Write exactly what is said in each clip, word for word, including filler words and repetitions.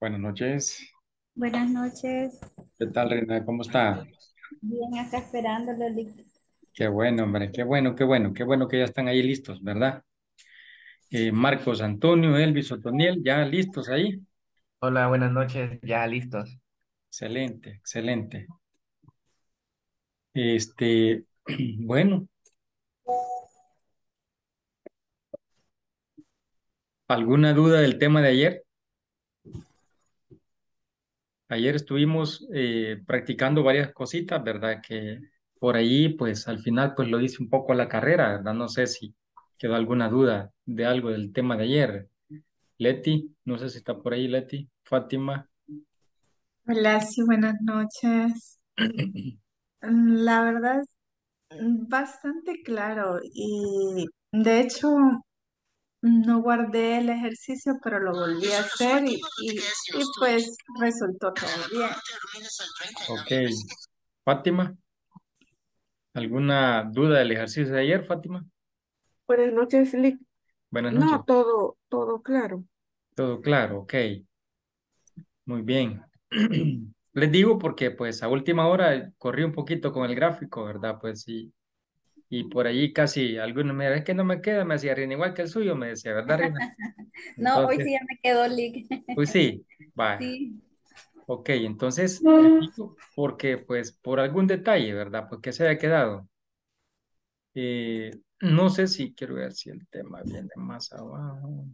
Buenas noches. Buenas noches. ¿Qué tal, Reina? ¿Cómo está? Bien, acá esperándolo, Nick. Qué bueno, hombre. Qué bueno, qué bueno. Qué bueno que ya están ahí listos, ¿verdad? Eh, Marcos Antonio, Elvis Otoniel, ¿ya listos ahí? Hola, buenas noches. Ya listos. Excelente, excelente. Este, bueno. ¿Alguna duda del tema de ayer? Ayer estuvimos eh, practicando varias cositas, ¿verdad? Que por ahí, pues, al final, pues, lo hice un poco a la carrera, ¿verdad? No sé si quedó alguna duda de algo del tema de ayer. Leti, no sé si está por ahí, Leti. Fátima. Hola, sí, buenas noches. La verdad, bastante claro. Y, de hecho, no guardé el ejercicio, pero lo volví a hacer y, y, y pues resultó todo bien. Ok. Fátima, ¿alguna duda del ejercicio de ayer, Fátima? Buenas noches, Lick. Buenas noches. No, todo, todo claro. Todo claro, ok. Muy bien. Les digo porque pues a última hora corrí un poquito con el gráfico, ¿verdad? Pues sí. Y por allí casi algunos me decían, es que no me queda, me decía Reina, igual que el suyo, me decía, ¿verdad, Reina? No, entonces, hoy sí ya me quedó, Lick. Pues sí, va. Sí. Ok, entonces, porque pues por algún detalle, ¿verdad? Pues que se haya quedado. Eh, no sé si quiero ver si el tema viene más abajo.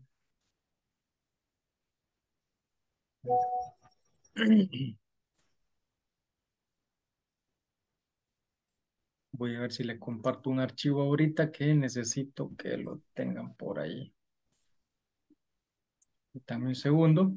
Voy a ver si les comparto un archivo ahorita que necesito que lo tengan por ahí. Dame un segundo.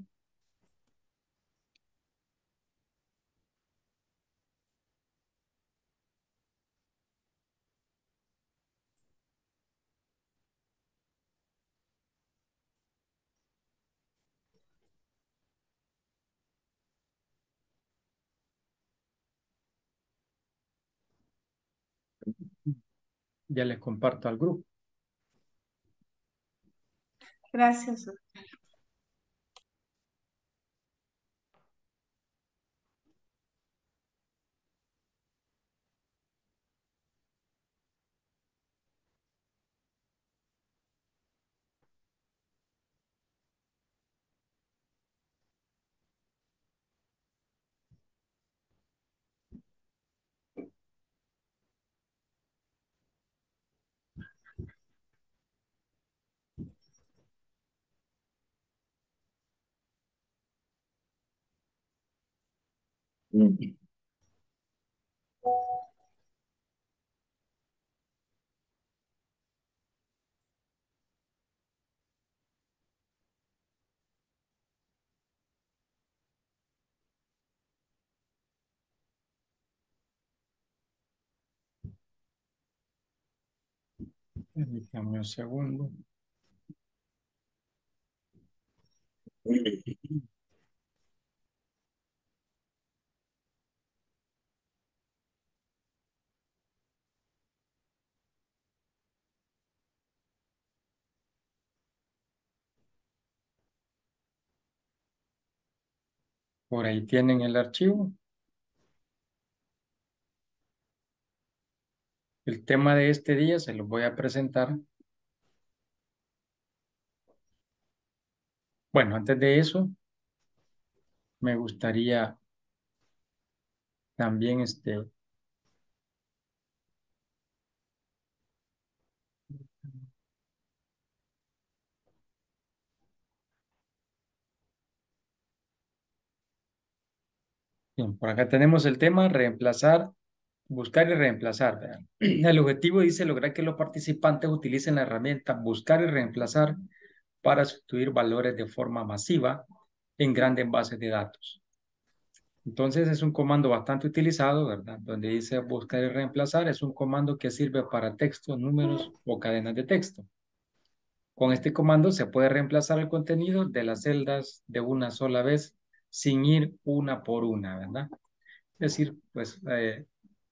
Ya les comparto al grupo. Gracias. Permítame un segundo. Por ahí tienen el archivo. El tema de este día se los voy a presentar. Bueno, antes de eso, me gustaría también este... Bien, por acá tenemos el tema reemplazar, buscar y reemplazar. Vean. El objetivo dice lograr que los participantes utilicen la herramienta buscar y reemplazar para sustituir valores de forma masiva en grandes bases de datos. Entonces es un comando bastante utilizado, ¿verdad? Donde dice buscar y reemplazar es un comando que sirve para textos, números o cadenas de texto. Con este comando se puede reemplazar el contenido de las celdas de una sola vez sin ir una por una, ¿verdad? Es decir, pues, eh,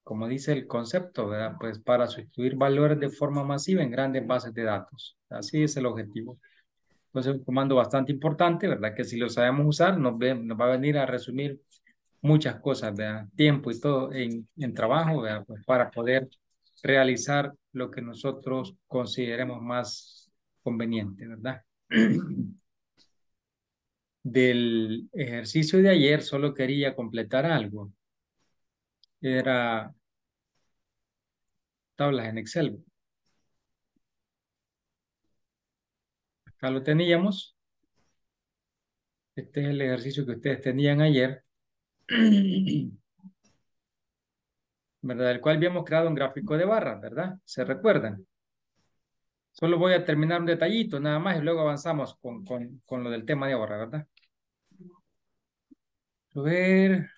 como dice el concepto, ¿verdad? Pues para sustituir valores de forma masiva en grandes bases de datos. Así es el objetivo. Entonces es un comando bastante importante, ¿verdad? Que si lo sabemos usar nos, nos va a venir a resumir muchas cosas, ¿verdad? Tiempo y todo en, en trabajo, ¿verdad? Pues para poder realizar lo que nosotros consideremos más conveniente, ¿verdad? Del ejercicio de ayer solo quería completar algo. Era tablas en Excel. Acá lo teníamos. Este es el ejercicio que ustedes tenían ayer, ¿verdad? El cual habíamos creado un gráfico de barras, ¿verdad? ¿Se recuerdan? Solo voy a terminar un detallito, nada más, y luego avanzamos con, con, con lo del tema de ahora, ¿verdad? A ver,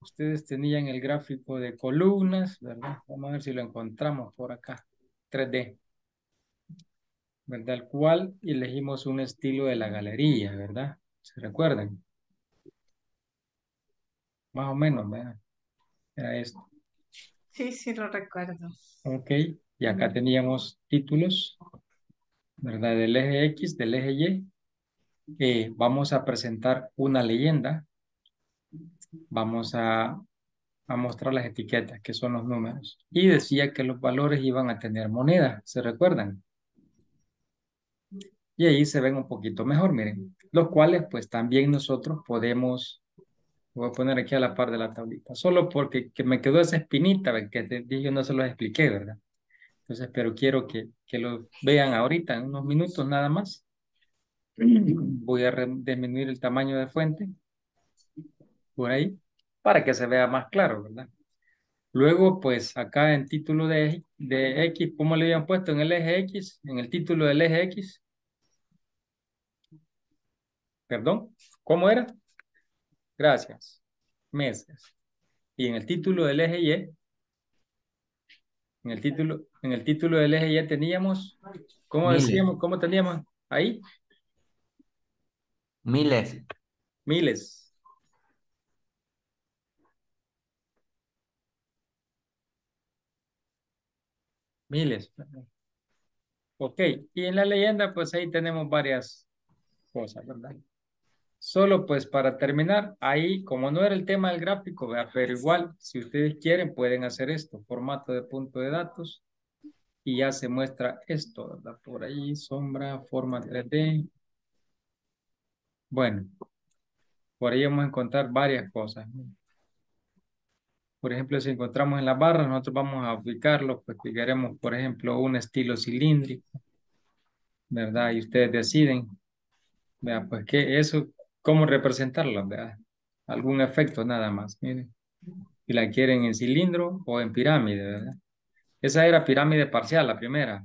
ustedes tenían el gráfico de columnas, ¿verdad? Vamos a ver si lo encontramos por acá, tres D, ¿verdad? El cual elegimos un estilo de la galería, ¿verdad? ¿Se recuerdan? Más o menos, ¿verdad? Era esto. Sí, sí lo recuerdo. Ok, y acá teníamos títulos, ¿verdad? Del eje X, del eje Y. Eh, vamos a presentar una leyenda. Vamos a, a mostrar las etiquetas, que son los números. Y decía que los valores iban a tener moneda, ¿se recuerdan? Y ahí se ven un poquito mejor, miren. Los cuales, pues, también nosotros podemos... Voy a poner aquí a la par de la tablita. Solo porque que me quedó esa espinita que te, yo no se los expliqué, ¿verdad? Entonces, pero quiero que, que lo vean ahorita, en unos minutos nada más. Voy a re, disminuir el tamaño de fuente. Por ahí. Para que se vea más claro, ¿verdad? Luego, pues, acá en título de, de X, ¿cómo le habían puesto en el eje X? En el título del eje X. Perdón, ¿cómo era? Gracias. Meses. Y en el título del eje Y, en el título, en el título del eje Y teníamos, ¿cómo miles. Decíamos? ¿Cómo teníamos ahí? Miles. Miles. Miles. Ok. Y en la leyenda, pues ahí tenemos varias cosas, ¿verdad? Solo pues para terminar, ahí como no era el tema del gráfico, ¿verdad? Pero igual, si ustedes quieren pueden hacer esto, formato de punto de datos, y ya se muestra esto, ¿verdad? Por ahí, sombra, forma tres D. Bueno, por ahí vamos a encontrar varias cosas. Por ejemplo, si encontramos en la barra, nosotros vamos a ubicarlo, pues fijaremos, por ejemplo, un estilo cilíndrico, ¿verdad? Y ustedes deciden, ¿verdad? Pues que eso... ¿Cómo representarlo? ¿Verdad? Algún efecto nada más. Miren. Si la quieren en cilindro o en pirámide, ¿verdad? Esa era pirámide parcial, la primera.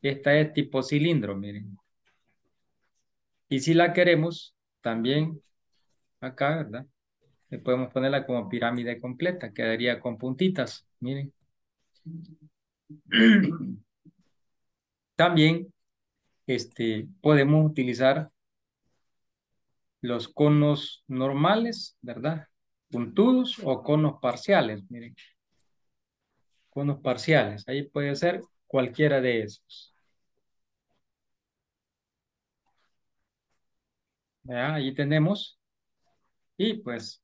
Esta es tipo cilindro, miren. Y si la queremos, también acá, ¿verdad? Le podemos ponerla como pirámide completa. Quedaría con puntitas, miren. También este, podemos utilizar los conos normales, ¿verdad? Puntudos o conos parciales, miren. Conos parciales, ahí puede ser cualquiera de esos. ¿Ya? Ahí tenemos. Y pues,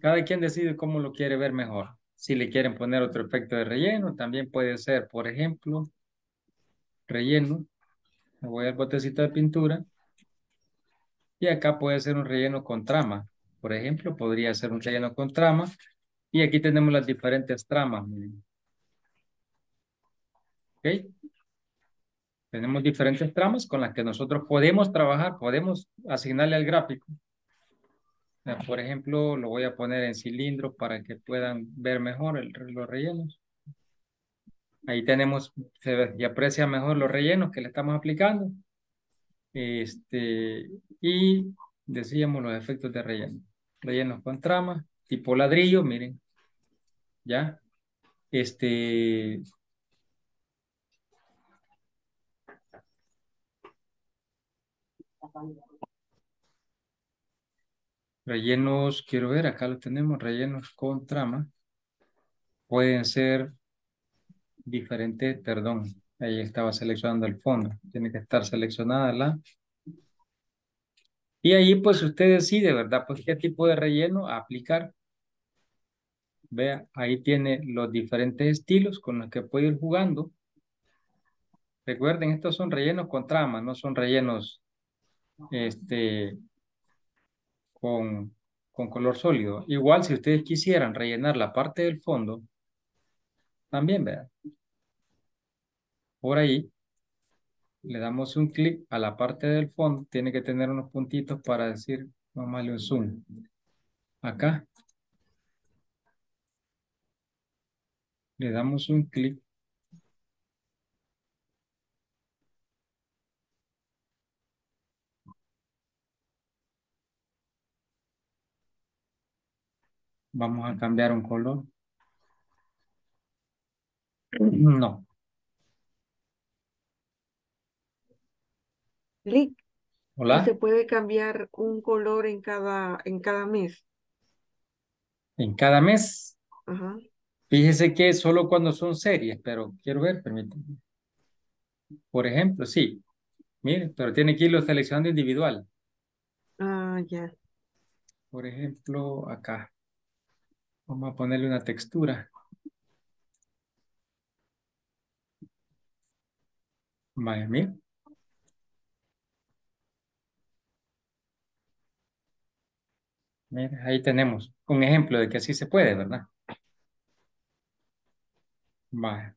cada quien decide cómo lo quiere ver mejor. Si le quieren poner otro efecto de relleno, también puede ser, por ejemplo, relleno. Me voy al botecito de pintura. Y acá puede ser un relleno con trama. Por ejemplo, podría ser un relleno con trama. Y aquí tenemos las diferentes tramas. Miren. ¿Ok? Tenemos diferentes tramas con las que nosotros podemos trabajar, podemos asignarle al gráfico. Por ejemplo, lo voy a poner en cilindro para que puedan ver mejor el, los rellenos. Ahí tenemos, se ve y aprecia mejor los rellenos que le estamos aplicando. Este, y decíamos los efectos de relleno. Rellenos con trama, tipo ladrillo, miren. Ya. Este. Rellenos, quiero ver, acá lo tenemos, rellenos con trama. Pueden ser diferentes, perdón. Ahí estaba seleccionando el fondo. Tiene que estar seleccionada la Y ahí pues usted decide, ¿verdad? Pues qué tipo de relleno aplicar. Vea, ahí tiene los diferentes estilos con los que puede ir jugando. Recuerden, estos son rellenos con trama, no son rellenos este, con, con color sólido. Igual si ustedes quisieran rellenar la parte del fondo, también vean. Por ahí le damos un clic a la parte del fondo. Tiene que tener unos puntitos para decir, vamos a darle un zoom. Acá. Le damos un clic. Vamos a cambiar un color. No. Clic. Hola. ¿No se puede cambiar un color en cada, en cada mes? ¿En cada mes? Ajá. Fíjese que solo cuando son series, pero quiero ver, permítanme. Por ejemplo, sí. Mire, pero tiene que irlo seleccionando individual. Ah, ya. Por ejemplo, acá. Vamos a ponerle una textura. Vaya, mire. Mire, ahí tenemos un ejemplo de que así se puede, ¿verdad? Vale.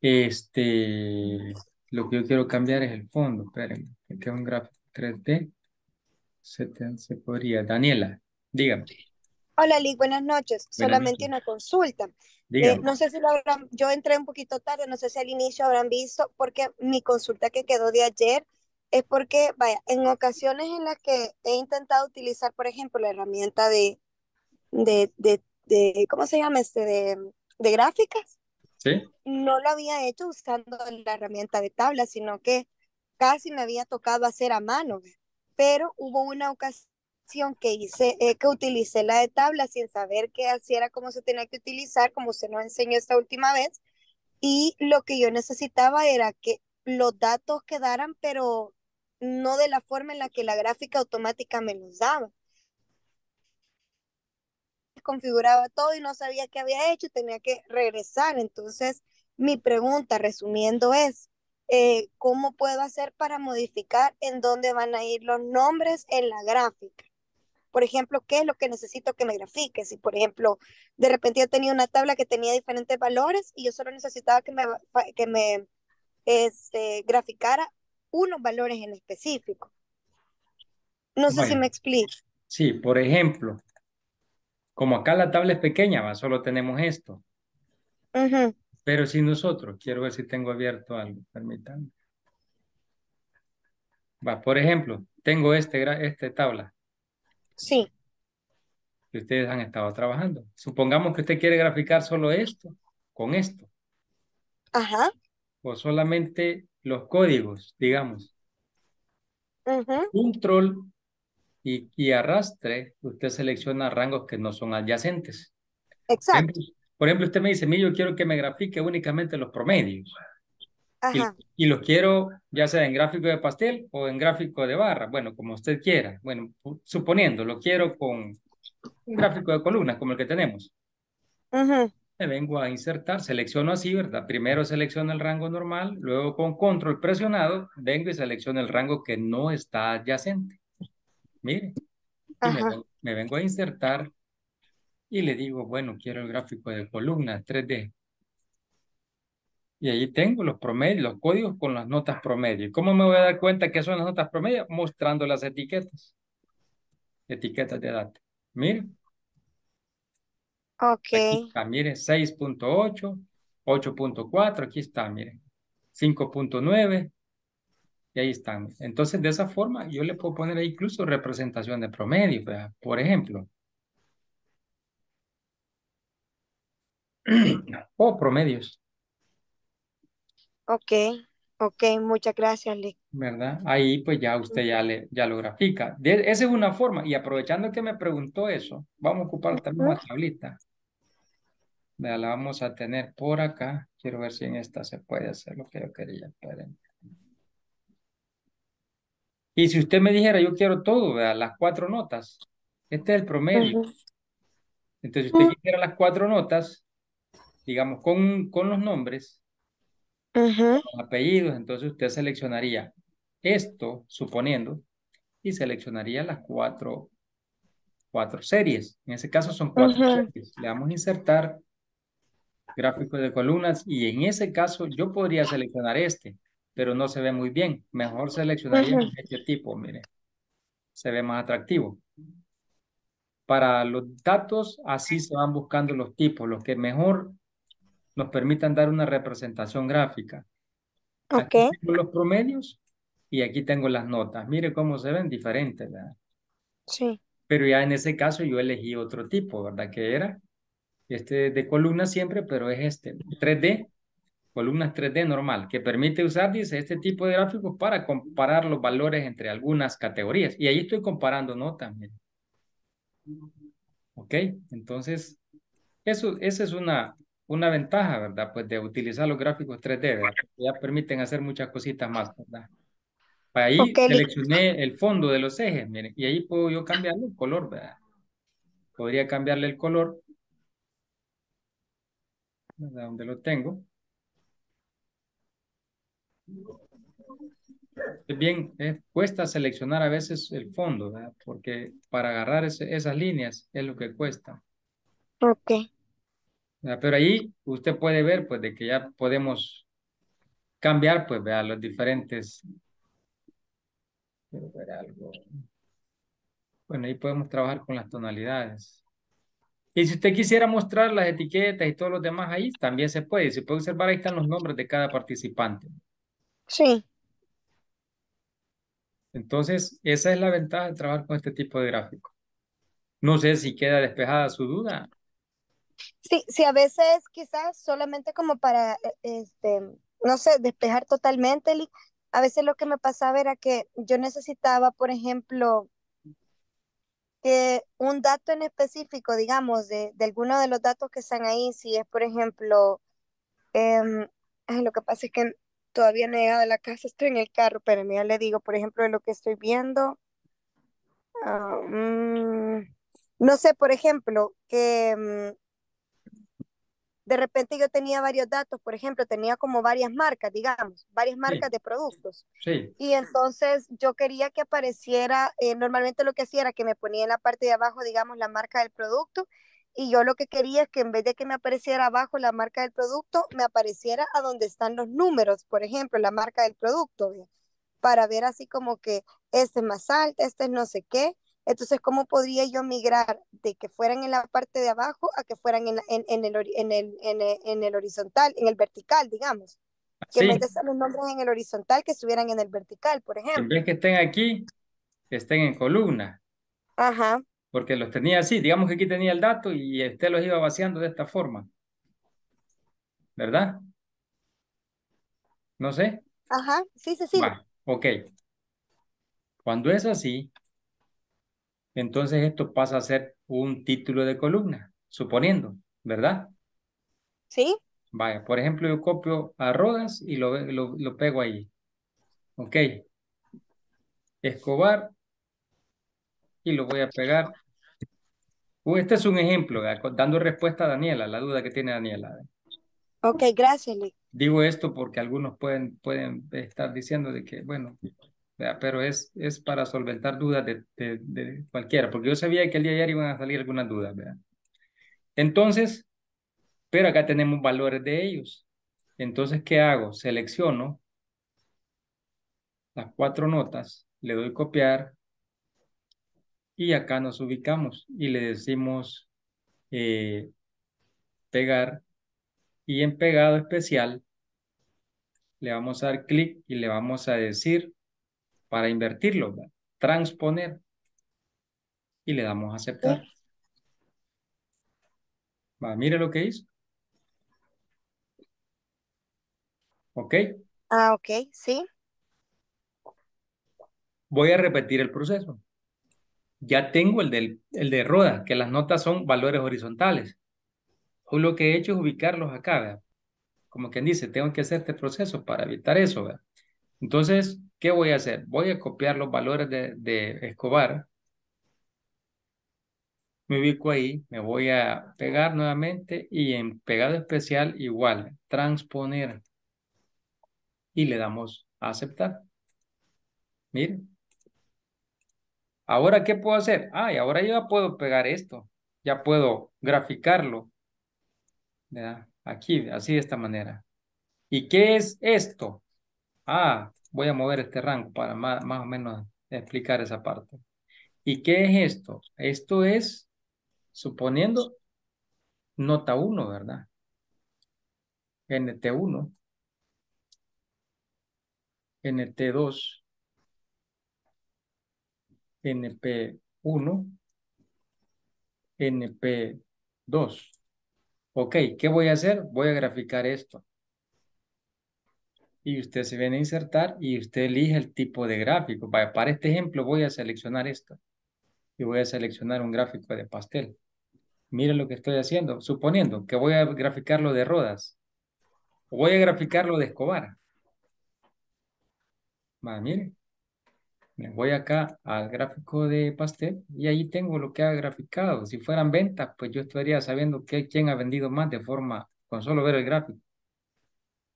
Este, lo que yo quiero cambiar es el fondo. Espérenme, que es un gráfico tres D. Se, te, se podría. Daniela, dígame. Hola, Liz, buenas noches. Buenas Solamente noches. Una consulta. Eh, no sé si lo habrán, yo entré un poquito tarde, no sé si al inicio habrán visto, porque mi consulta que quedó de ayer es porque, vaya, en ocasiones en las que he intentado utilizar, por ejemplo, la herramienta de, de, de, de ¿cómo se llama este? De, de gráficas. ¿Sí? No lo había hecho usando la herramienta de tabla, sino que casi me había tocado hacer a mano. Pero hubo una ocasión que hice, eh, que utilicé la de tabla sin saber que así era como se tenía que utilizar, como usted nos enseñó esta última vez. Y lo que yo necesitaba era que los datos quedaran, pero no de la forma en la que la gráfica automática me los daba. Configuraba todo y no sabía qué había hecho, tenía que regresar. Entonces, mi pregunta, resumiendo, es eh, ¿cómo puedo hacer para modificar en dónde van a ir los nombres en la gráfica? Por ejemplo, ¿qué es lo que necesito que me grafique? Si, por ejemplo, de repente yo tenía una tabla que tenía diferentes valores y yo solo necesitaba que me, que me este, graficara unos valores en específico. No sé bueno, si me explico. Sí, por ejemplo, como acá la tabla es pequeña, ¿va? Solo tenemos esto. Uh-huh. Pero si nosotros, quiero ver si tengo abierto algo, permítanme. Va, por ejemplo, tengo este, este tabla. Sí. Que ustedes han estado trabajando. Supongamos que usted quiere graficar solo esto, con esto. Ajá. O solamente los códigos, digamos. Uh-huh. Control. Y, y arrastre, usted selecciona rangos que no son adyacentes. Exacto. Por ejemplo, por ejemplo usted me dice, mire, yo quiero que me grafique únicamente los promedios. Ajá. Y, y los quiero, ya sea en gráfico de pastel o en gráfico de barra, bueno, como usted quiera. Bueno, suponiendo, lo quiero con un gráfico de columnas, como el que tenemos. Ajá. Me vengo a insertar, selecciono así, ¿verdad? Primero selecciono el rango normal, luego con control presionado, vengo y selecciono el rango que no está adyacente. Mire, me, me vengo a insertar y le digo, bueno, quiero el gráfico de columnas tres D. Y ahí tengo los promedios, los códigos con las notas promedio. ¿Cómo me voy a dar cuenta que son las notas promedio? Mostrando las etiquetas. Etiquetas de datos. Mire. Ok. Aquí está, mire, seis punto ocho, ocho punto cuatro, aquí está, mire. cinco punto nueve. Y ahí están. Entonces, de esa forma, yo le puedo poner ahí incluso representación de promedio, ¿verdad? Por ejemplo. O promedios. Ok, ok, muchas gracias, Lick. ¿Verdad? Ahí pues ya usted ya, le, ya lo grafica. De, esa es una forma. Y aprovechando que me preguntó eso, vamos a ocupar también la tablita. La vamos a tener por acá. Quiero ver si en esta se puede hacer lo que yo quería. Esperen. Y si usted me dijera, yo quiero todo, ¿verdad? Las cuatro notas. Este es el promedio. Uh-huh. Entonces, si usted uh-huh. quisiera las cuatro notas, digamos, con, con los nombres, uh-huh. los apellidos, entonces usted seleccionaría esto, suponiendo, y seleccionaría las cuatro, cuatro series. En ese caso son cuatro uh-huh. series. Le damos insertar, gráfico de columnas, y en ese caso yo podría seleccionar este, pero no se ve muy bien. Mejor seleccionaría uh-huh. este tipo, mire. Se ve más atractivo. Para los datos, así se van buscando los tipos, los que mejor nos permitan dar una representación gráfica. Okay. Aquí tengo los promedios y aquí tengo las notas. Mire cómo se ven diferentes, ¿verdad? Sí. Pero ya en ese caso yo elegí otro tipo, ¿verdad? Que era este de columna siempre, pero es este tres D. Columnas tres D normal, que permite usar, dice, este tipo de gráficos para comparar los valores entre algunas categorías. Y ahí estoy comparando notas. Mire. Ok, entonces, eso, esa es una, una ventaja, ¿verdad? Pues de utilizar los gráficos tres D, ¿verdad? Ya permiten hacer muchas cositas más, ¿verdad? Ahí okay, seleccioné el fondo de los ejes, miren, y ahí puedo yo cambiarle el color, ¿verdad? Podría cambiarle el color, ¿verdad? Donde lo tengo. Bien, eh, cuesta seleccionar a veces el fondo, ¿verdad? Porque para agarrar ese, esas líneas es lo que cuesta. Ok. ¿Verdad? Pero ahí usted puede ver, pues, de que ya podemos cambiar, pues, ¿verdad? Los diferentes. Quiero ver algo. Bueno, ahí podemos trabajar con las tonalidades. Y si usted quisiera mostrar las etiquetas y todos los demás ahí, también se puede. Si puede observar, ahí están los nombres de cada participante. Sí. Entonces, esa es la ventaja de trabajar con este tipo de gráfico. No sé si queda despejada su duda. Sí, sí, a veces quizás solamente como para, este, no sé, despejar totalmente. A veces lo que me pasaba era que yo necesitaba, por ejemplo, eh, un dato en específico, digamos, de, de alguno de los datos que están ahí. Si es, por ejemplo, eh, lo que pasa es que todavía no he llegado a la casa, estoy en el carro, pero ya le digo, por ejemplo, de lo que estoy viendo. Uh, mmm, no sé, por ejemplo, que mmm, de repente yo tenía varios datos, por ejemplo, tenía como varias marcas, digamos, varias marcas sí. de productos. Sí. Y entonces yo quería que apareciera, eh, normalmente lo que hacía era que me ponía en la parte de abajo, digamos, la marca del producto. Y yo lo que quería es que en vez de que me apareciera abajo la marca del producto, me apareciera a donde están los números, por ejemplo, la marca del producto, ¿bien? Para ver así como que este es más alto, este es no sé qué. Entonces, ¿cómo podría yo migrar de que fueran en la parte de abajo a que fueran en, en, en, el, en, el, en, el, en el horizontal, en el vertical, digamos? Que sí. En vez de estar los nombres en el horizontal, que estuvieran en el vertical, por ejemplo. En vez que estén aquí, que estén en columna. Ajá. Porque los tenía así, digamos que aquí tenía el dato y usted los iba vaciando de esta forma. ¿Verdad? No sé. Ajá, sí, sí, sí. Bah, ok. Cuando es así, entonces esto pasa a ser un título de columna, suponiendo, ¿verdad? Sí. Vaya, por ejemplo, yo copio a Rodas y lo, lo, lo pego ahí. Ok. Escobar. Y lo voy a pegar. Uh, este es un ejemplo, ¿verdad? Dando respuesta a Daniela, la duda que tiene Daniela. ¿Verdad? Ok, gracias, Nick. Digo esto porque algunos pueden, pueden estar diciendo de que, bueno, ¿verdad? Pero es, es para solventar dudas de, de, de cualquiera, porque yo sabía que el día de ayer iban a salir algunas dudas, ¿verdad? Entonces, pero acá tenemos valores de ellos. Entonces, ¿qué hago? Selecciono las cuatro notas, le doy copiar, y acá nos ubicamos y le decimos eh, pegar, y en pegado especial le vamos a dar clic y le vamos a decir para invertirlo, ¿verdad? Transponer, y le damos a aceptar. Va, mire lo que hizo. Ok. Ah, ok, sí. Voy a repetir el proceso. Ya tengo el, del, el de Rodas, que las notas son valores horizontales. O lo que he hecho es ubicarlos acá, ¿verdad? Como quien dice, tengo que hacer este proceso para evitar eso, ¿verdad? Entonces, ¿qué voy a hacer? Voy a copiar los valores de, de Escobar. Me ubico ahí, me voy a pegar nuevamente y en pegado especial igual, transponer. Y le damos a aceptar. Miren. ¿Ahora qué puedo hacer? Ah, y ahora ya puedo pegar esto. Ya puedo graficarlo. ¿Verdad? Aquí, así de esta manera. ¿Y qué es esto? Ah, voy a mover este rango para más, más o menos explicar esa parte. ¿Y qué es esto? Esto es, suponiendo, nota uno, ¿verdad? N T uno. N T dos. N P uno, N P dos. Ok, ¿qué voy a hacer? Voy a graficar esto. Y usted se viene a insertar y usted elige el tipo de gráfico. Para este ejemplo voy a seleccionar esto. Y voy a seleccionar un gráfico de pastel. Miren lo que estoy haciendo. Suponiendo que voy a graficarlo de Rodas. O voy a graficarlo de Escobar. Vale, miren. Me voy acá al gráfico de pastel y ahí tengo lo que ha graficado. Si fueran ventas, pues yo estaría sabiendo que, quién ha vendido más de forma, con solo ver el gráfico.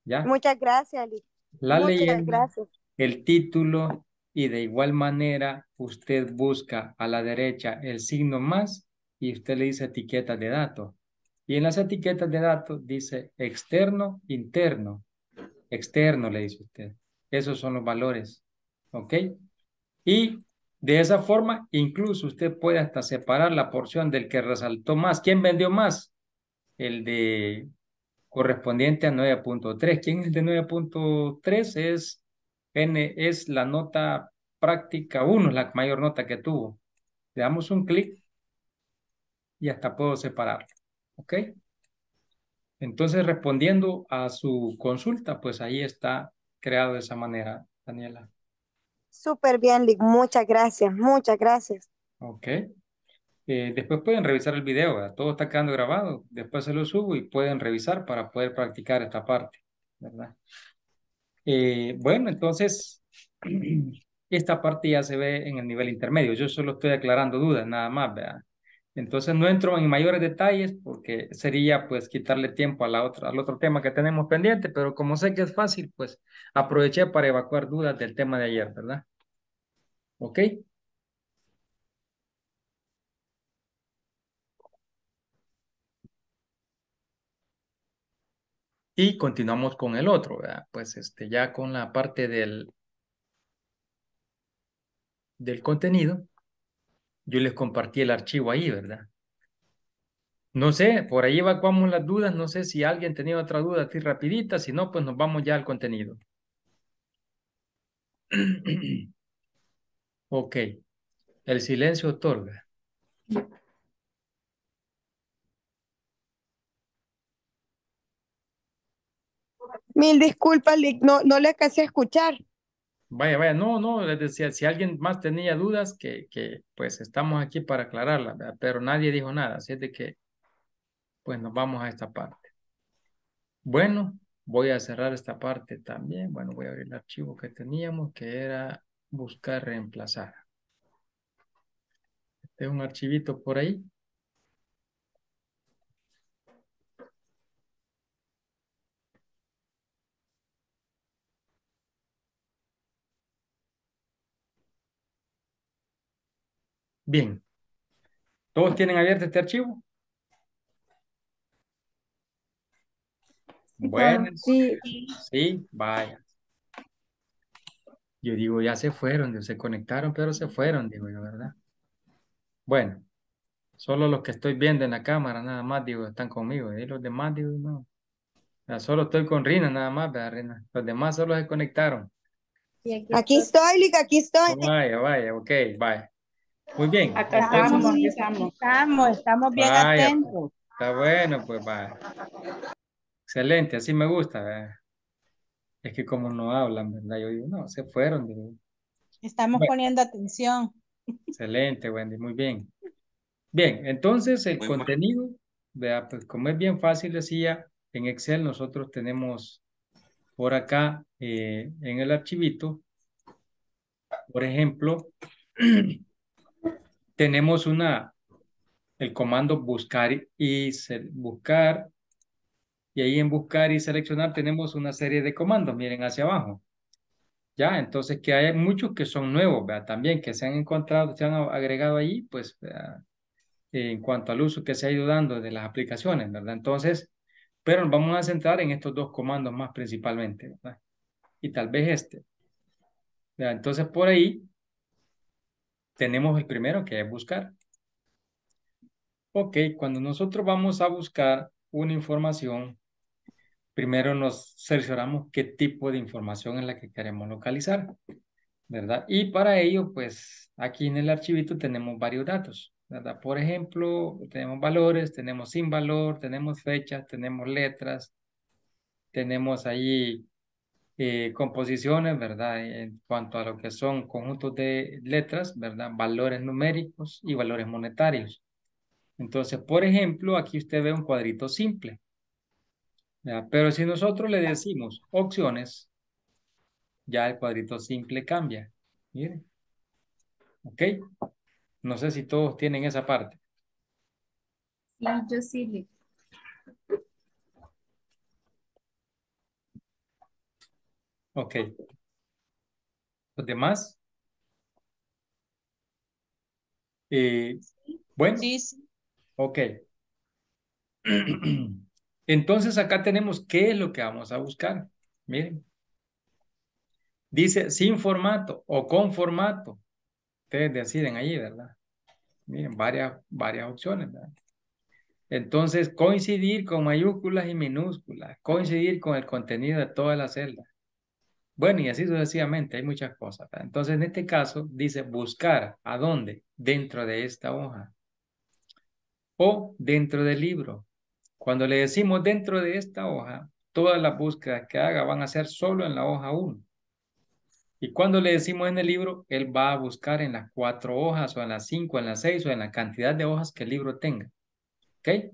¿Ya? Muchas gracias, Liz. La Muchas leyenda, gracias. El título y de igual manera usted busca a la derecha el signo más y usted le dice etiquetas de datos. Y en las etiquetas de datos dice externo, interno. Externo le dice usted. Esos son los valores. ¿Ok? Y de esa forma, incluso usted puede hasta separar la porción del que resaltó más. ¿Quién vendió más? El de correspondiente a nueve punto tres. ¿Quién es el de nueve punto tres? Es, N, es la nota práctica uno, la mayor nota que tuvo. Le damos un clic y hasta puedo separarlo. ¿Ok? Entonces, respondiendo a su consulta, pues ahí está creado de esa manera, Daniela. Súper bien, Lick. Muchas gracias, muchas gracias. Ok. Eh, después pueden revisar el video, ¿verdad? Todo está quedando grabado. Después se lo subo y pueden revisar para poder practicar esta parte, ¿verdad? Eh, bueno, entonces, esta parte ya se ve en el nivel intermedio. Yo solo estoy aclarando dudas, nada más, ¿verdad? Entonces no entro en mayores detalles porque sería pues quitarle tiempo a la otra, al otro tema que tenemos pendiente, pero como sé que es fácil, pues aproveché para evacuar dudas del tema de ayer, ¿verdad? ¿Ok? Y continuamos con el otro, ¿verdad? Pues este, ya con la parte del, del contenido. Yo les compartí el archivo ahí, ¿verdad? No sé, por ahí evacuamos las dudas. No sé si alguien tenía otra duda así rapidita. Si no, pues nos vamos ya al contenido. Ok. El silencio otorga. Mil disculpas, Lick. No, no le alcancé a escuchar. Vaya, vaya, no, no, les decía, si alguien más tenía dudas, que, que pues estamos aquí para aclararlas, ¿verdad? Pero nadie dijo nada, así es de que, pues nos vamos a esta parte. Bueno, voy a cerrar esta parte también, bueno, voy a abrir el archivo que teníamos, que era buscar reemplazar. Este es un archivito por ahí. Bien. ¿Todos tienen abierto este archivo? Bueno. Sí. Sí, vaya. Yo digo, ya se fueron, se conectaron, pero se fueron, digo yo, ¿verdad? Bueno, solo los que estoy viendo en la cámara, nada más, digo, están conmigo. Y los demás, digo, no. Ya solo estoy con Reina, nada más, ¿verdad, Reina? Los demás solo se conectaron. Y aquí, aquí estoy, estoy Lick, aquí estoy. Vaya, vaya, ok, vaya. Muy bien. Acá estamos, estamos, estamos, estamos bien vaya, atentos. Está bueno, pues va. Excelente, así me gusta. ¿Verdad? Es que como no hablan, ¿verdad? Yo digo, no, se fueron. Digo. Estamos bueno. Poniendo atención. Excelente, Wendy, muy bien. Bien, entonces el muy contenido, vea, pues como es bien fácil, decía, en Excel nosotros tenemos por acá eh, en el archivito, por ejemplo, tenemos una, el comando buscar y ser, buscar, y ahí en buscar y seleccionar tenemos una serie de comandos, miren hacia abajo. Ya, entonces que hay muchos que son nuevos, ¿verdad? También que se han encontrado, se han agregado ahí, pues, ¿verdad? En cuanto al uso que se ha ido dando de las aplicaciones, ¿verdad? Entonces, pero nos vamos a centrar en estos dos comandos más principalmente, ¿verdad? Y tal vez este. ¿Verdad? Entonces, por ahí tenemos el primero, que es buscar. Ok, cuando nosotros vamos a buscar una información, primero nos cercioramos qué tipo de información es la que queremos localizar, ¿verdad? Y para ello, pues, aquí en el archivito tenemos varios datos, ¿verdad? Por ejemplo, tenemos valores, tenemos sin valor, tenemos fechas, tenemos letras, tenemos ahí eh, composiciones, ¿verdad? En cuanto a lo que son conjuntos de letras, ¿verdad? Valores numéricos y valores monetarios. Entonces, por ejemplo, aquí usted ve un cuadrito simple, ¿verdad? Pero si nosotros le decimos opciones, ya el cuadrito simple cambia. Miren. ¿Ok? No sé si todos tienen esa parte. Sí, yo sí. Ok. ¿Los demás? Eh, bueno. Sí, sí. Ok. Entonces acá tenemos qué es lo que vamos a buscar. Miren. Dice sin formato o con formato. Ustedes deciden ahí, ¿verdad? Miren, varias, varias opciones, ¿verdad? Entonces, coincidir con mayúsculas y minúsculas. Coincidir con el contenido de toda la celda. Bueno, y así sucesivamente, hay muchas cosas, ¿verdad? Entonces, en este caso, dice buscar. ¿A dónde? Dentro de esta hoja. O dentro del libro. Cuando le decimos dentro de esta hoja, todas las búsquedas que haga van a ser solo en la hoja uno. Y cuando le decimos en el libro, él va a buscar en las cuatro hojas, o en las cinco, en las seis, o en la cantidad de hojas que el libro tenga. ¿Ok?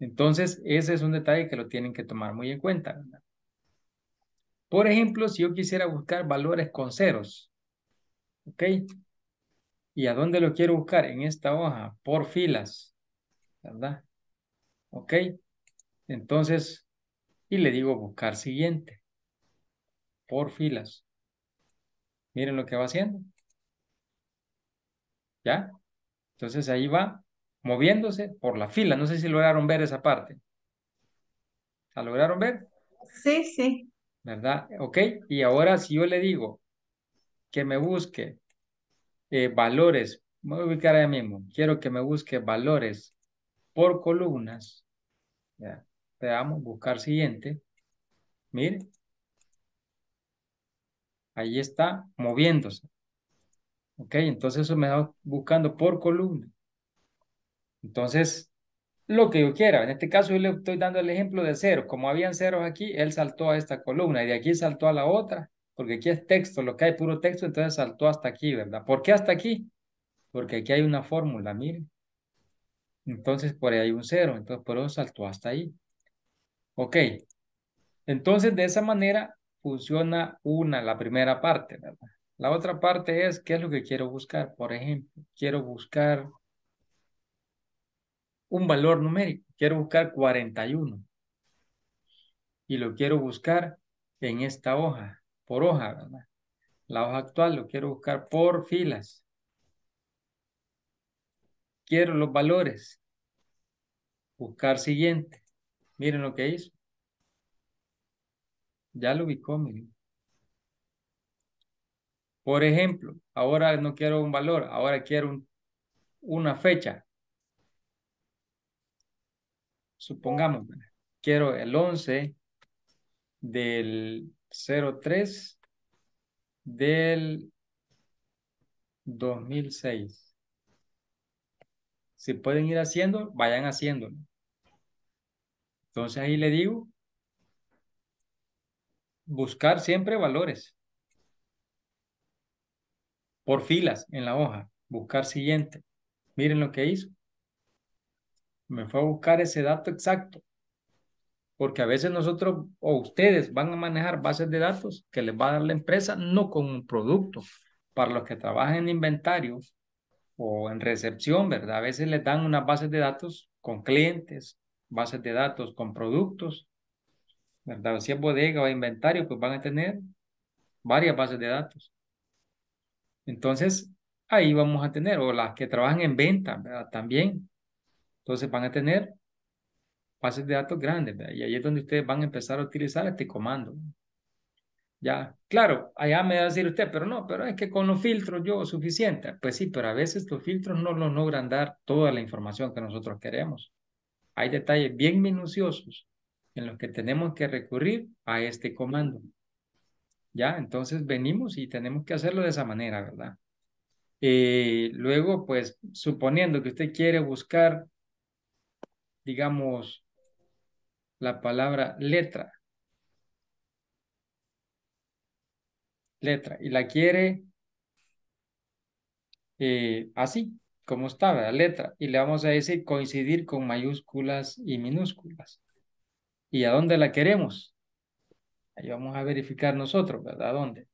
Entonces, ese es un detalle que lo tienen que tomar muy en cuenta, ¿verdad? Por ejemplo, si yo quisiera buscar valores con ceros. ¿Ok? ¿Y a dónde lo quiero buscar? En esta hoja, por filas, ¿verdad? ¿Ok? Entonces, y le digo buscar siguiente, por filas. Miren lo que va haciendo. ¿Ya? Entonces ahí va moviéndose por la fila. No sé si lograron ver esa parte. ¿La lograron ver? Sí, sí. ¿Verdad? Ok. Y ahora si yo le digo que me busque eh, valores, me voy a ubicar ahí mismo. Quiero que me busque valores por columnas. Ya. Le damos buscar siguiente. Miren. Ahí está moviéndose. Ok, entonces eso me va buscando por columna. Entonces, lo que yo quiera. En este caso yo le estoy dando el ejemplo de cero. Como habían ceros aquí, él saltó a esta columna y de aquí saltó a la otra. Porque aquí es texto, lo que hay puro texto, entonces saltó hasta aquí, ¿verdad? ¿Por qué hasta aquí? Porque aquí hay una fórmula, miren. Entonces por ahí hay un cero, entonces por eso saltó hasta ahí. Ok. Entonces de esa manera funciona una, la primera parte, ¿verdad? La otra parte es, ¿qué es lo que quiero buscar? Por ejemplo, quiero buscar un valor numérico. Quiero buscar cuarenta y uno. Y lo quiero buscar en esta hoja, por hoja, ¿verdad? La hoja actual lo quiero buscar por filas. Quiero los valores. Buscar siguiente. Miren lo que hizo. Ya lo ubicó, miren. Por ejemplo, ahora no quiero un valor, ahora quiero un, una fecha. Supongamos, quiero el once del tres del dos mil seis. Si pueden ir haciendo, vayan haciéndolo. Entonces ahí le digo. Buscar siempre valores por filas en la hoja. Buscar siguiente. Miren lo que hizo. Me fue a buscar ese dato exacto. Porque a veces nosotros o ustedes van a manejar bases de datos que les va a dar la empresa, no con un producto. Para los que trabajan en inventario o en recepción, ¿verdad? A veces les dan unas bases de datos con clientes, bases de datos con productos, ¿verdad? Si es bodega o inventario, pues van a tener varias bases de datos. Entonces, ahí vamos a tener, o las que trabajan en venta, ¿verdad? También. Entonces van a tener bases de datos grandes, ¿verdad? Y ahí es donde ustedes van a empezar a utilizar este comando. Ya, claro, allá me va a decir usted, pero no, pero es que con los filtros yo suficiente. Pues sí, pero a veces los filtros no los logran dar toda la información que nosotros queremos. Hay detalles bien minuciosos en los que tenemos que recurrir a este comando. Ya, entonces venimos y tenemos que hacerlo de esa manera, ¿verdad? Eh, luego, pues, suponiendo que usted quiere buscar, digamos, la palabra letra. Letra. Y la quiere eh, así, como está, ¿verdad? Letra. Y le vamos a decir coincidir con mayúsculas y minúsculas. ¿Y a dónde la queremos? Ahí vamos a verificar nosotros, ¿verdad? ¿A dónde?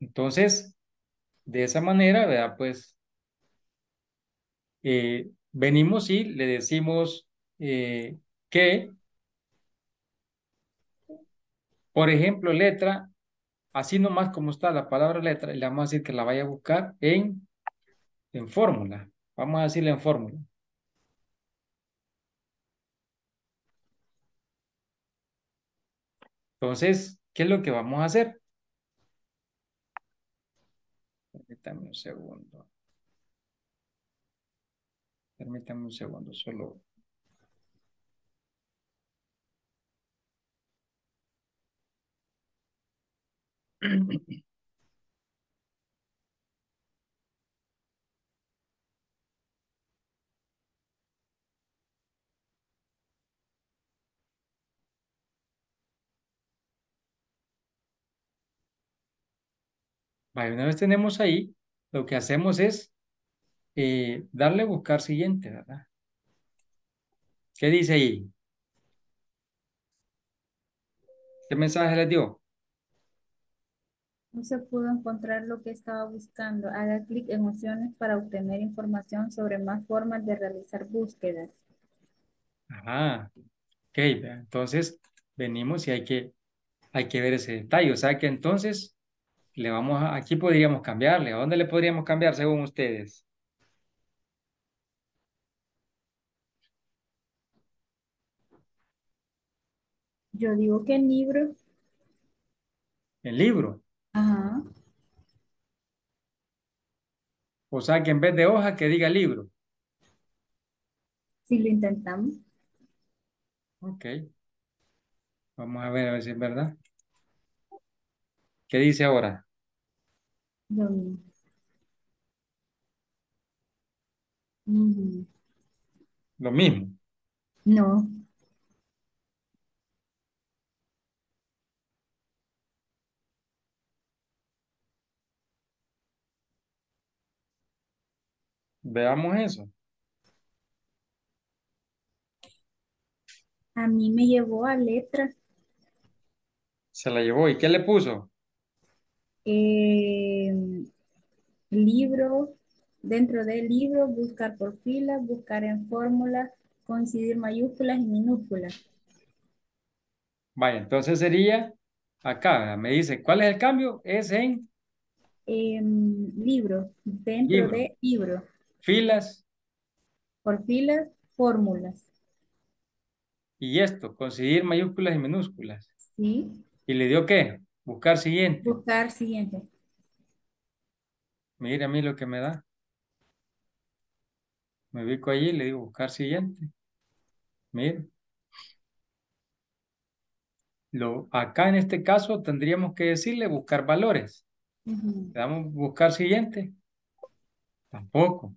Entonces, de esa manera, ¿verdad? Pues eh, venimos y le decimos eh, que... Por ejemplo, letra, así nomás como está la palabra letra, le vamos a decir que la vaya a buscar en, en fórmula. Vamos a decirle en fórmula. Entonces, ¿qué es lo que vamos a hacer? Permítame un segundo. Permítame un segundo, solo... Vale, una vez tenemos ahí, lo que hacemos es eh, darle a buscar siguiente, ¿verdad? ¿Qué dice ahí? ¿Qué mensaje les dio? No se pudo encontrar lo que estaba buscando. Haga clic en opciones para obtener información sobre más formas de realizar búsquedas. Ajá. Ok. Entonces, venimos y hay que, hay que ver ese detalle. O sea que entonces, le vamos a, aquí podríamos cambiarle. ¿A dónde le podríamos cambiar según ustedes? Yo digo que en libro. ¿En libro? Ajá. O sea que en vez de hoja que diga libro. Sí, lo intentamos. Ok. Vamos a ver a ver si es verdad. ¿Qué dice ahora? Yo mismo. Uh-huh. ¿Lo mismo? No. Veamos eso. A mí me llevó a letra. Se la llevó. ¿Y qué le puso? Eh, libro. Dentro del libro, buscar por filas, buscar en fórmulas, coincidir mayúsculas y minúsculas. Vaya, entonces sería acá. Me dice, ¿cuál es el cambio? Es en... Eh, libro. Dentro libro. de libro. Filas. Por filas, fórmulas. Y esto, coincidir mayúsculas y minúsculas. Sí. ¿Y le dio qué? Buscar siguiente. Buscar siguiente. Mira a mí lo que me da. Me ubico allí y le digo buscar siguiente. Mira. Lo, acá en este caso tendríamos que decirle buscar valores. Uh-huh. Le damos buscar siguiente. Tampoco.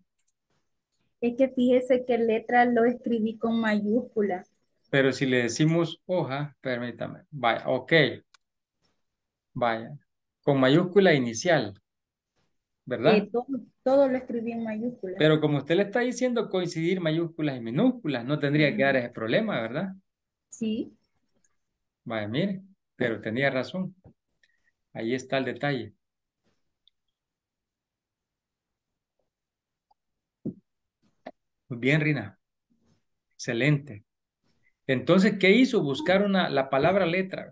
Es que fíjese que letra lo escribí con mayúsculas. Pero si le decimos hoja, permítame. Vaya, ok. Vaya. Con mayúscula inicial. ¿verdad? Eh, todo, todo lo escribí en mayúsculas. Pero como usted le está diciendo coincidir mayúsculas y minúsculas, no tendría que dar ese problema, ¿verdad? Sí. Vaya, mire, pero tenía razón. Ahí está el detalle. Muy bien, Rina. Excelente. Entonces, ¿qué hizo? Buscar una, la palabra letra.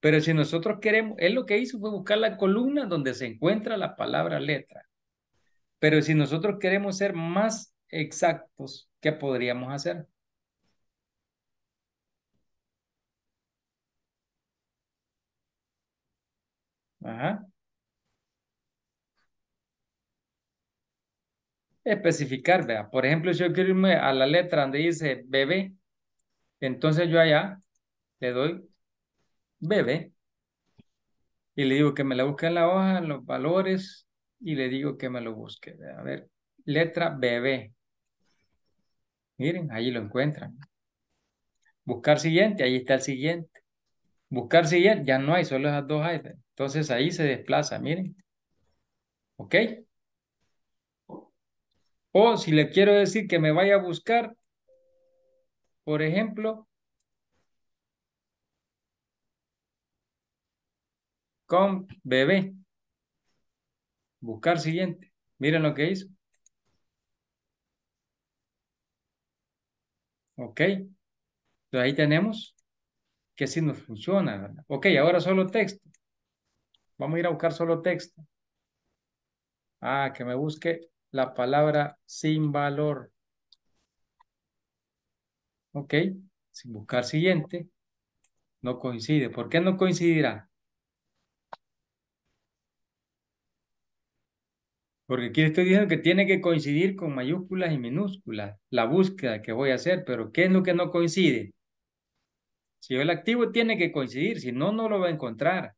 Pero si nosotros queremos, él lo que hizo fue buscar la columna donde se encuentra la palabra letra. Pero si nosotros queremos ser más exactos, ¿qué podríamos hacer? Ajá. Especificar, vea. Por ejemplo, si yo quiero irme a la letra donde dice bebé, entonces yo allá le doy bebé y le digo que me la busque en la hoja, en los valores, y le digo que me lo busque. A ver, letra bebé. Miren, ahí lo encuentran. Buscar siguiente, ahí está el siguiente. Buscar siguiente, ya no hay, solo esas dos hay. Entonces ahí se desplaza, miren. ¿Ok? O si le quiero decir que me vaya a buscar, por ejemplo, con bebé. Buscar siguiente. Miren lo que hizo. Ok. Entonces ahí tenemos que sí nos funciona, ¿verdad? Ok, ahora solo texto. Vamos a ir a buscar solo texto. Ah, que me busque la palabra sin valor. Ok, sin buscar siguiente. No coincide. ¿Por qué no coincidirá? Porque aquí estoy diciendo que tiene que coincidir con mayúsculas y minúsculas la búsqueda que voy a hacer, pero ¿qué es lo que no coincide? Si yo lo activo, tiene que coincidir, si no, no lo va a encontrar.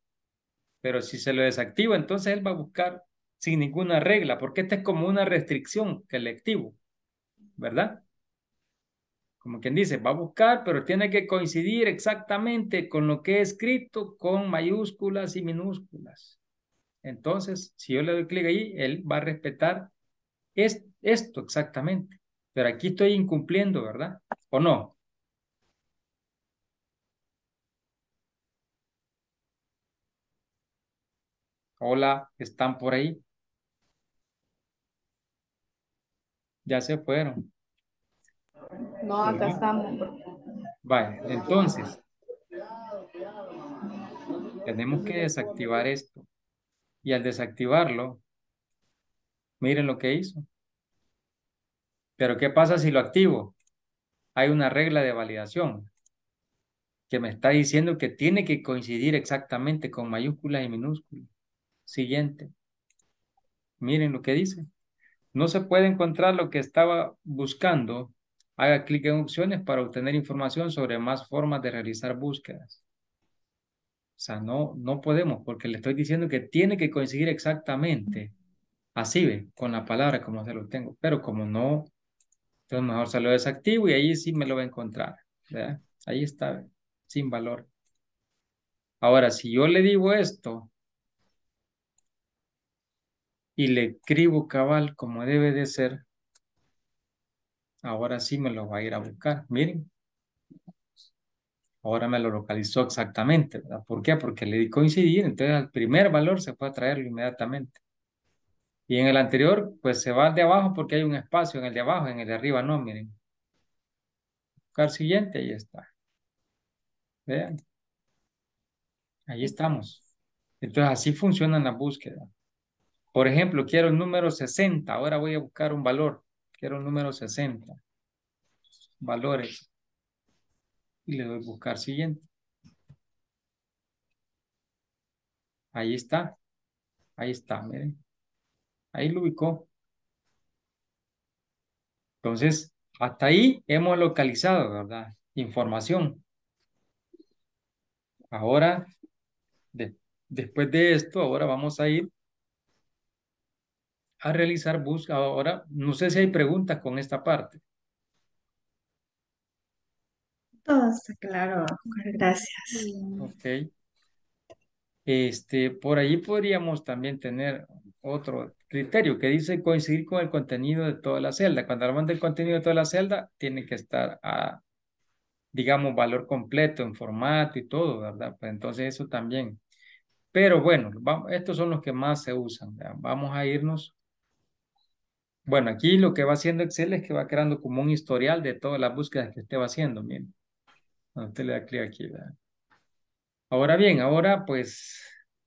Pero si se lo desactivo, entonces él va a buscar sin ninguna regla, porque esta es como una restricción que le activo, ¿verdad? Como quien dice, va a buscar, pero tiene que coincidir exactamente con lo que he escrito con mayúsculas y minúsculas. Entonces, si yo le doy clic ahí, él va a respetar es, esto exactamente. Pero aquí estoy incumpliendo, ¿verdad? ¿O no? Hola, ¿están por ahí? Ya se fueron. No, acá estamos. Vale, entonces tenemos que desactivar esto. Y al desactivarlo, miren lo que hizo. Pero ¿qué pasa si lo activo? Hay una regla de validación que me está diciendo que tiene que coincidir exactamente con mayúsculas y minúsculas. Siguiente. Miren lo que dice. No se puede encontrar lo que estaba buscando. Haga clic en opciones para obtener información sobre más formas de realizar búsquedas. O sea, no, no podemos, porque le estoy diciendo que tiene que coincidir exactamente, así ve, con la palabra como se lo tengo. Pero como no, entonces mejor se lo desactivo y ahí sí me lo va a encontrar, ¿verdad? Ahí está, sin valor. Ahora, si yo le digo esto y le escribo cabal como debe de ser, ahora sí me lo va a ir a buscar, miren. Ahora me lo localizó exactamente, ¿verdad? ¿Por qué? Porque le di coincidir, entonces al primer valor se puede traerlo inmediatamente. Y en el anterior, pues se va al de abajo porque hay un espacio en el de abajo, en el de arriba no, miren. Buscar siguiente, ahí está. Vean. Ahí estamos. Entonces así funciona la búsqueda. Por ejemplo, quiero el número sesenta, ahora voy a buscar un valor. Quiero el número sesenta. Valores. Y le doy buscar siguiente. Ahí está. Ahí está, miren. Ahí lo ubicó. Entonces, hasta ahí hemos localizado, ¿verdad? Información. Ahora, de, después de esto, ahora vamos a ir a realizar búsqueda. Ahora, no sé si hay preguntas con esta parte. Todo está claro, gracias. Ok. Este, por allí podríamos también tener otro criterio que dice coincidir con el contenido de toda la celda. Cuando hablamos del contenido de toda la celda, tiene que estar a, digamos, valor completo en formato y todo, ¿verdad? Pues entonces eso también. Pero bueno, vamos, estos son los que más se usan, ¿verdad? Vamos a irnos. Bueno, aquí lo que va haciendo Excel es que va creando como un historial de todas las búsquedas que usted va haciendo. Miren, cuando usted le da clic aquí, ¿verdad? Ahora bien, ahora pues,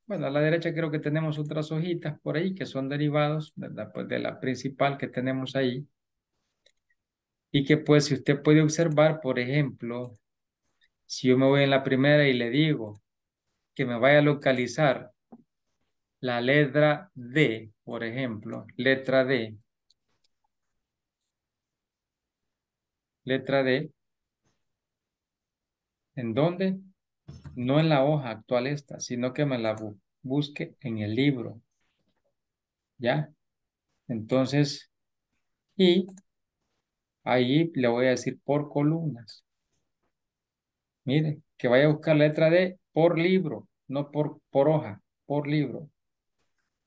bueno, a la derecha creo que tenemos otras hojitas por ahí que son derivados, ¿verdad? Pues de la principal que tenemos ahí. Y que pues si usted puede observar, por ejemplo, si yo me voy en la primera y le digo que me vaya a localizar la letra D, por ejemplo, letra D. Letra D. ¿En dónde? No en la hoja actual esta, sino que me la bu- busque en el libro. ¿Ya? Entonces, y ahí le voy a decir por columnas. Mire, que vaya a buscar la letra D por libro, no por, por hoja, por libro.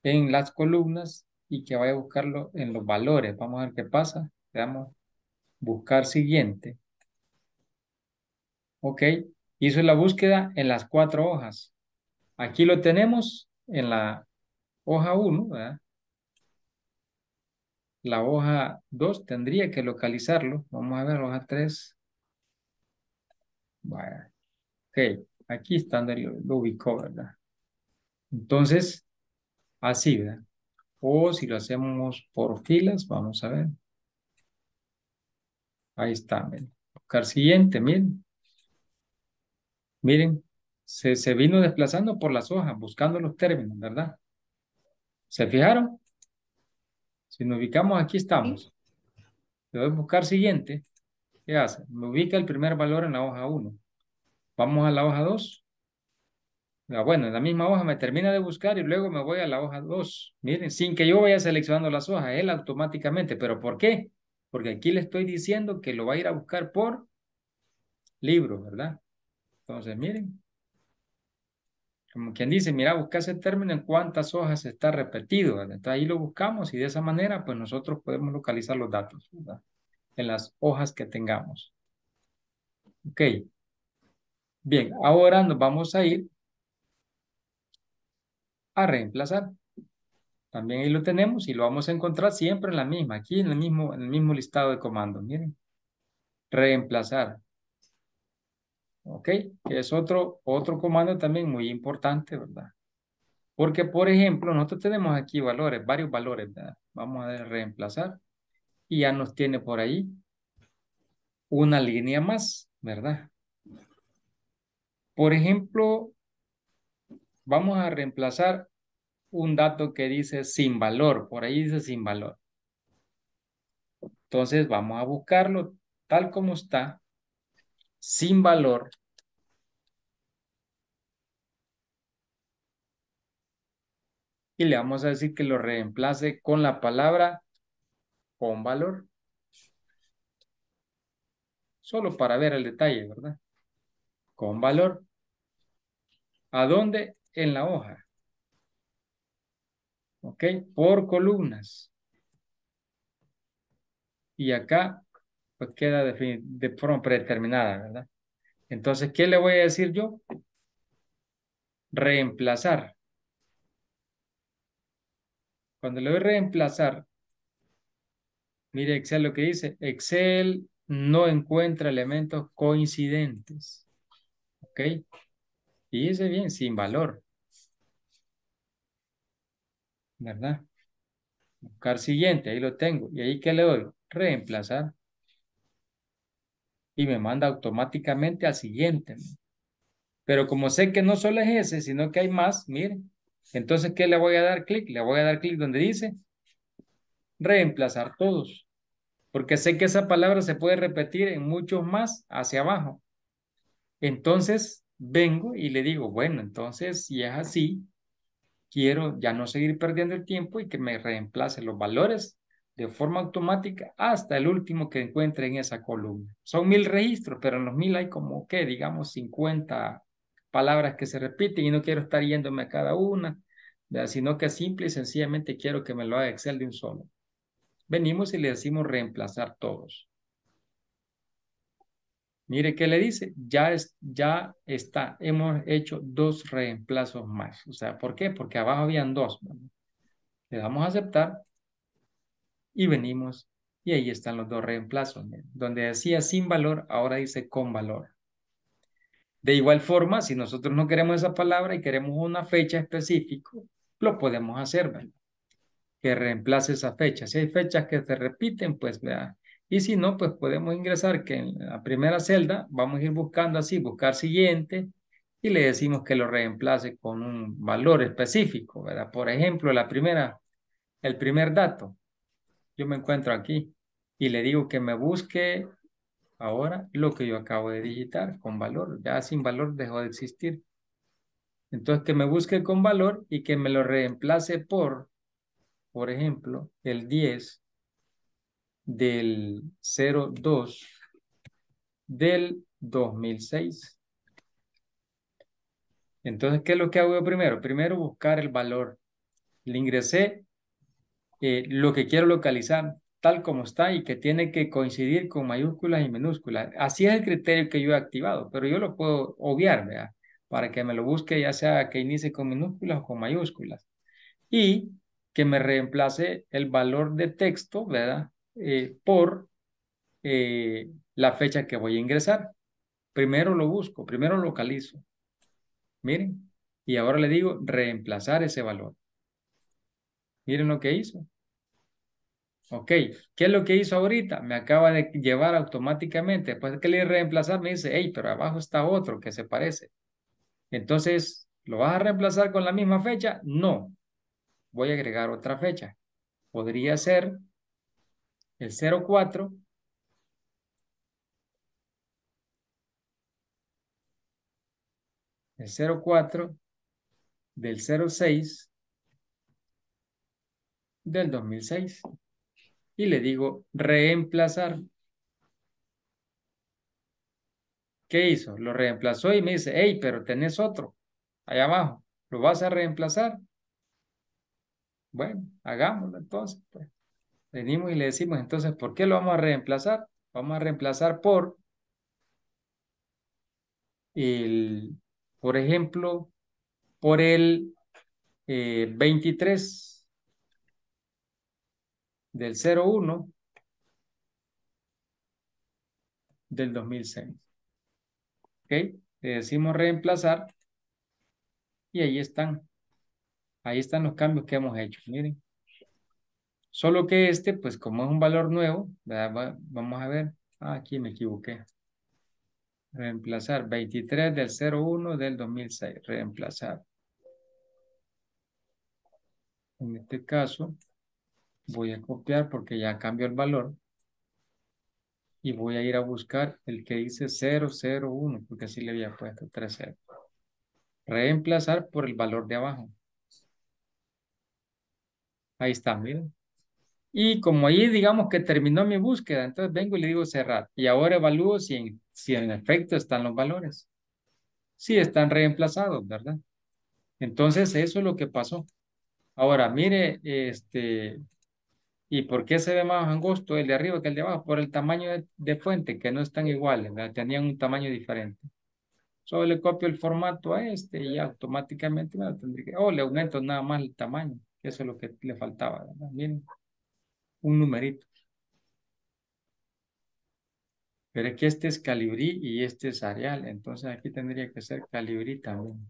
En las columnas y que vaya a buscarlo en los valores. Vamos a ver qué pasa. Le damos buscar siguiente. Ok. Hizo la búsqueda en las cuatro hojas. Aquí lo tenemos en la hoja uno, ¿verdad? La hoja dos tendría que localizarlo. Vamos a ver, hoja tres. Vaya. Ok, aquí está donde lo ubicó, ¿verdad? Entonces, así, ¿verdad? O si lo hacemos por filas, vamos a ver. Ahí está, miren. Buscar siguiente, miren. Miren, se, se vino desplazando por las hojas, buscando los términos, ¿verdad? ¿Se fijaron? Si nos ubicamos, aquí estamos. Le doy a buscar siguiente. ¿Qué hace? Me ubica el primer valor en la hoja uno. Vamos a la hoja dos. Bueno, en la misma hoja me termina de buscar y luego me voy a la hoja dos. Miren, sin que yo vaya seleccionando las hojas, él automáticamente. ¿Pero por qué? Porque aquí le estoy diciendo que lo va a ir a buscar por libro, ¿verdad? Entonces, miren, como quien dice, mira, busca ese término en cuántas hojas está repetido, ¿verdad? Entonces ahí lo buscamos y de esa manera, pues nosotros podemos localizar los datos, ¿verdad? En las hojas que tengamos. Ok. Bien, ahora nos vamos a ir a reemplazar. También ahí lo tenemos y lo vamos a encontrar siempre en la misma, aquí en el mismo, en el mismo listado de comandos, miren. Reemplazar. Ok, es otro, otro comando también muy importante, ¿verdad? Porque, por ejemplo, nosotros tenemos aquí valores, varios valores, ¿verdad? Vamos a ver, reemplazar. Y ya nos tiene por ahí una línea más, ¿verdad? Por ejemplo, vamos a reemplazar un dato que dice sin valor. Por ahí dice sin valor. Entonces, vamos a buscarlo tal como está. Sin valor. Y le vamos a decir que lo reemplace con la palabra con valor. Solo para ver el detalle, ¿verdad? Con valor. ¿A dónde? En la hoja. Ok, por columnas. Y acá pues queda de, de forma predeterminada, ¿verdad? Entonces, ¿qué le voy a decir yo? Reemplazar. Cuando le doy reemplazar, mire Excel lo que dice, Excel no encuentra elementos coincidentes, ¿ok? Fíjese bien, sin valor, ¿verdad? Buscar siguiente, ahí lo tengo. ¿Y ahí qué le doy? Reemplazar. Y me manda automáticamente al siguiente. Pero como sé que no solo es ese, sino que hay más, miren. Entonces, ¿qué le voy a dar clic? Le voy a dar clic donde dice reemplazar todos. Porque sé que esa palabra se puede repetir en muchos más hacia abajo. Entonces, vengo y le digo, bueno, entonces, si es así, quiero ya no seguir perdiendo el tiempo y que me reemplace los valores de forma automática hasta el último que encuentre en esa columna. Son mil registros, pero en los mil hay como, ¿qué? Digamos, cincuenta palabras que se repiten y no quiero estar yéndome a cada una, ¿verdad? Sino que simple y sencillamente quiero que me lo haga Excel de un solo. Venimos y le decimos reemplazar todos. Mire qué le dice, ya, es, ya está, hemos hecho dos reemplazos más. O sea, ¿por qué? Porque abajo habían dos, ¿verdad? Le damos a aceptar y venimos y ahí están los dos reemplazos, ¿verdad? Donde decía sin valor, ahora dice con valor. De igual forma, si nosotros no queremos esa palabra y queremos una fecha específica, lo podemos hacer, ¿verdad? Que reemplace esa fecha. Si hay fechas que se repiten, pues vea. Y si no, pues podemos ingresar que en la primera celda vamos a ir buscando así, buscar siguiente y le decimos que lo reemplace con un valor específico, ¿verdad? Por ejemplo, la primera, el primer dato. Yo me encuentro aquí y le digo que me busque ahora lo que yo acabo de digitar con valor. Ya sin valor dejó de existir. Entonces que me busque con valor y que me lo reemplace por, por ejemplo, el diez del cero dos del dos mil seis. Entonces, ¿qué es lo que hago yo primero? Primero buscar el valor. Le ingresé eh, lo que quiero localizar tal como está y que tiene que coincidir con mayúsculas y minúsculas. Así es el criterio que yo he activado, pero yo lo puedo obviar, ¿verdad? Para que me lo busque ya sea que inicie con minúsculas o con mayúsculas. Y que me reemplace el valor de texto, ¿verdad? Eh, por eh, la fecha que voy a ingresar. Primero lo busco, primero localizo. Miren, y ahora le digo reemplazar ese valor. Miren lo que hizo. Ok, ¿qué es lo que hizo ahorita? Me acaba de llevar automáticamente. Después de que le reemplazar me dice, hey, pero abajo está otro que se parece. Entonces, ¿lo vas a reemplazar con la misma fecha? No. Voy a agregar otra fecha. Podría ser el cero cuatro el cero cuatro del cero seis del dos mil seis y le digo reemplazar. ¿Qué hizo? Lo reemplazó y me dice, hey, pero tenés otro allá abajo, ¿lo vas a reemplazar? Bueno, hagámoslo entonces, pues. Venimos y le decimos, entonces, ¿por qué lo vamos a reemplazar? Vamos a reemplazar por, el, por ejemplo, por el eh, veintitrés del cero uno del dos mil seis. ¿Ok? Le decimos reemplazar y ahí están. Ahí están los cambios que hemos hecho. Miren. Solo que este, pues como es un valor nuevo, ¿verdad? Vamos a ver, ah, aquí me equivoqué. Reemplazar veintitrés del cero uno del dos mil seis, reemplazar. En este caso, voy a copiar porque ya cambió el valor. Y voy a ir a buscar el que dice cero cero uno, porque así le había puesto tres ceros. Reemplazar por el valor de abajo. Ahí está, miren. Y como ahí digamos que terminó mi búsqueda, entonces vengo y le digo cerrar. Y ahora evalúo si en, si en efecto están los valores. Si están reemplazados, ¿verdad? Entonces eso es lo que pasó. Ahora, mire, este, ¿y por qué se ve más angosto el de arriba que el de abajo? Por el tamaño de, de fuente, que no están iguales, ¿verdad? Tenían un tamaño diferente. Solo le copio el formato a este y automáticamente me lo tendré que... Oh, le aumento nada más el tamaño. Eso es lo que le faltaba, ¿verdad? Miren. Un numerito. Pero es que este es calibrí y este es areal. Entonces aquí tendría que ser calibrí también.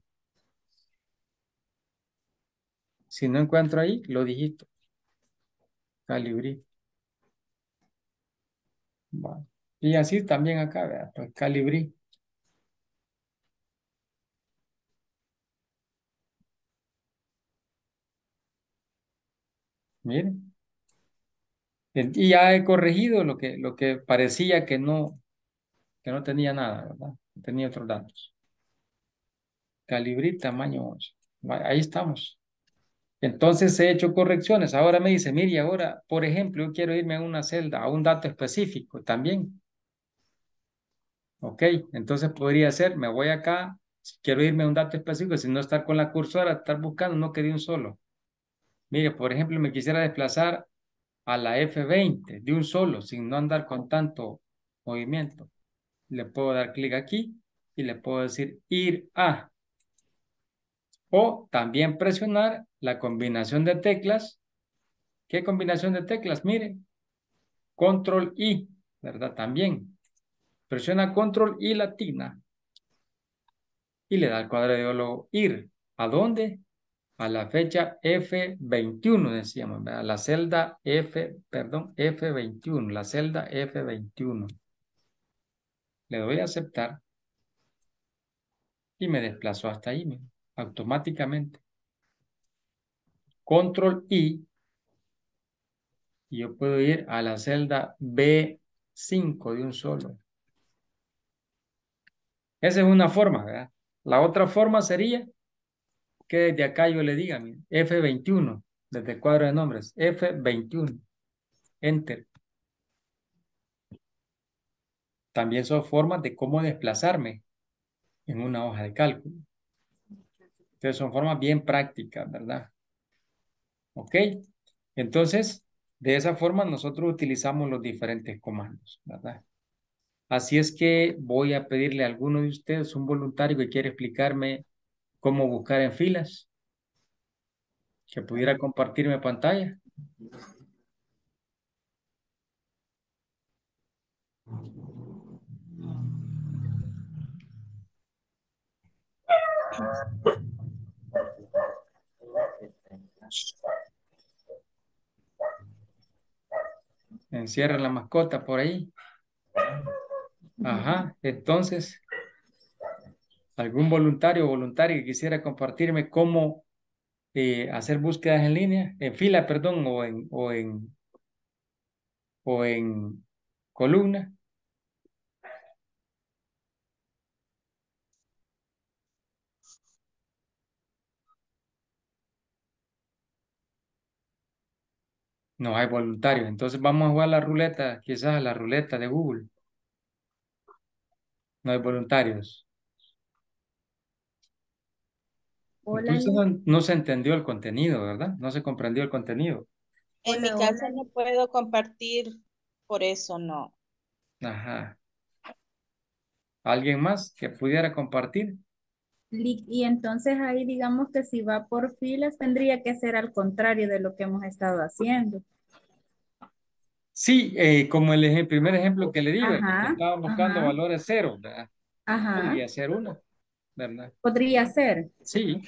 Si no encuentro ahí, lo digito. Calibrí. Bueno. Y así también acá, ¿verdad? Pues calibrí. Miren. Y ya he corregido lo que, lo que parecía que no, que no tenía nada, ¿verdad? Tenía otros datos. Calibrí tamaño once. Ahí estamos. Entonces he hecho correcciones. Ahora me dice, mire, ahora, por ejemplo, yo quiero irme a una celda, a un dato específico también. Ok, entonces podría ser, me voy acá, si quiero irme a un dato específico, si no estar con la cursora, estar buscando, no quedé un solo. Mire, por ejemplo, me quisiera desplazar a la F veinte de un solo, sin no andar con tanto movimiento. Le puedo dar clic aquí y le puedo decir ir a. O también presionar la combinación de teclas. ¿Qué combinación de teclas? Mire, control I, ¿verdad? También. Presiona control I latina. Y le da al cuadro de diálogo ir. ¿A dónde? A la fecha F veintiuno, decíamos, ¿verdad? La celda F, perdón, F veintiuno, la celda F veintiuno. Le doy a aceptar. Y me desplazo hasta ahí, mire, automáticamente. Control I. Y yo puedo ir a la celda B cinco de un solo. Esa es una forma, ¿verdad? La otra forma sería que desde acá yo le diga, mire, F veintiuno, desde el cuadro de nombres, F veintiuno, Enter. También son formas de cómo desplazarme en una hoja de cálculo. Entonces son formas bien prácticas, ¿verdad? ¿Ok? Entonces, de esa forma nosotros utilizamos los diferentes comandos, ¿verdad? Así es que voy a pedirle a alguno de ustedes, un voluntario que quiere explicarme cómo buscar en filas, que pudiera compartirme pantalla. Encierra la mascota por ahí. Ajá, entonces, ¿algún voluntario o voluntaria que quisiera compartirme cómo eh, hacer búsquedas en línea, en fila, perdón, o en, o en, o en columna? No hay voluntarios, entonces vamos a jugar la ruleta, quizás a la ruleta de Google. No hay voluntarios. Hola, no, no se entendió el contenido, ¿verdad? No se comprendió el contenido. En mi caso no puedo compartir, por eso no. Ajá. ¿Alguien más que pudiera compartir? Y entonces ahí digamos que si va por filas tendría que ser al contrario de lo que hemos estado haciendo. Sí, eh, como el, el primer ejemplo que le digo, estábamos buscando ajá. valores cero, ¿verdad? Ajá. Podría ser uno, ¿verdad? Podría ser. Sí.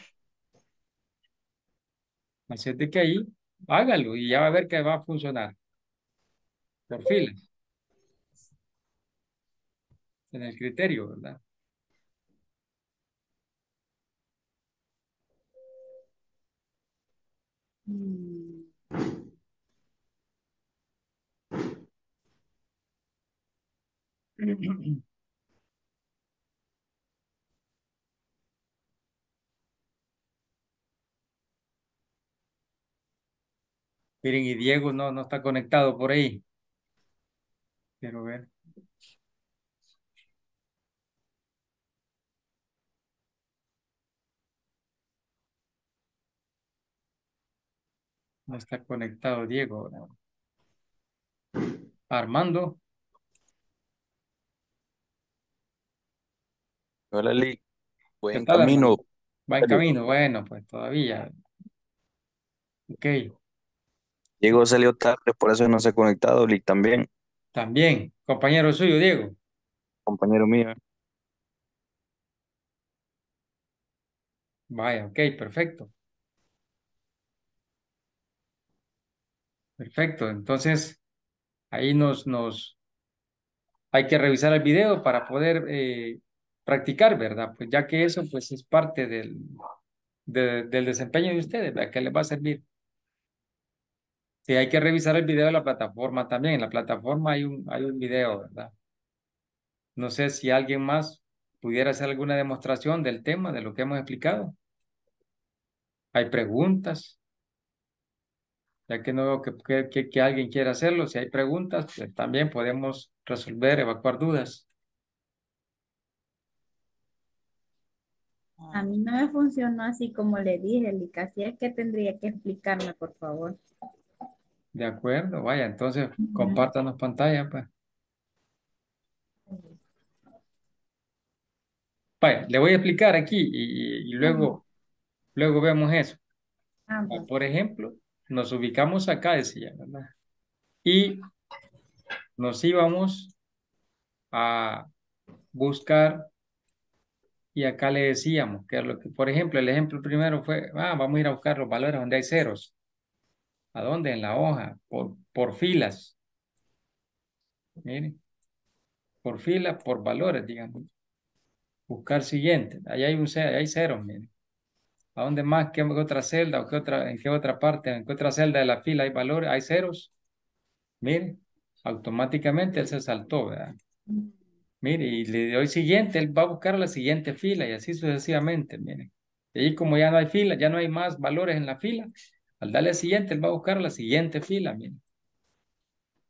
Así es de que ahí, hágalo y ya va a ver que va a funcionar. Por filas. En el criterio, ¿verdad? Miren, y Diego no, no está conectado por ahí. Quiero ver. No está conectado Diego. Armando. Hola, Lee. Buen camino. Buen camino, bueno, pues todavía. Ok. Diego salió tarde, por eso no se ha conectado, Lee, también. También, compañero suyo, Diego. Compañero mío. Vaya, ok, perfecto. Perfecto, entonces ahí nos, nos hay que revisar el video para poder eh, practicar, ¿verdad? Pues ya que eso pues es parte del, de, del desempeño de ustedes, ¿verdad? Que les va a servir. Sí, hay que revisar el video de la plataforma también. En la plataforma hay un, hay un video, ¿verdad? No sé si alguien más pudiera hacer alguna demostración del tema, de lo que hemos explicado. Hay preguntas. Ya que no veo que, que, que alguien quiera hacerlo, si hay preguntas, pues también podemos resolver, evacuar dudas. A mí no me funcionó así como le dije, Lica. Así es que tendría que explicarme, por favor. De acuerdo, vaya, entonces uh-huh. compártanos pantalla, pues. Vaya, le voy a explicar aquí y, y luego, uh-huh. luego vemos eso. Ah, bueno. Por ejemplo, nos ubicamos acá, decía, ¿verdad? Y nos íbamos a buscar y acá le decíamos que, lo que, por ejemplo, el ejemplo primero fue, ah, vamos a ir a buscar los valores donde hay ceros. ¿A dónde? En la hoja, por, por filas. Miren, por filas, por valores, digamos. Buscar siguiente. Ahí hay un cero, ahí hay ceros, miren. ¿A dónde más? ¿Qué otra celda? ¿O qué otra, en qué otra parte? ¿En qué otra celda de la fila hay valores? ¿Hay ceros? Miren, automáticamente él se saltó, ¿verdad? Mire, y le doy siguiente, él va a buscar la siguiente fila y así sucesivamente, miren. Y como ya no hay fila, ya no hay más valores en la fila, al darle siguiente, él va a buscar la siguiente fila, miren.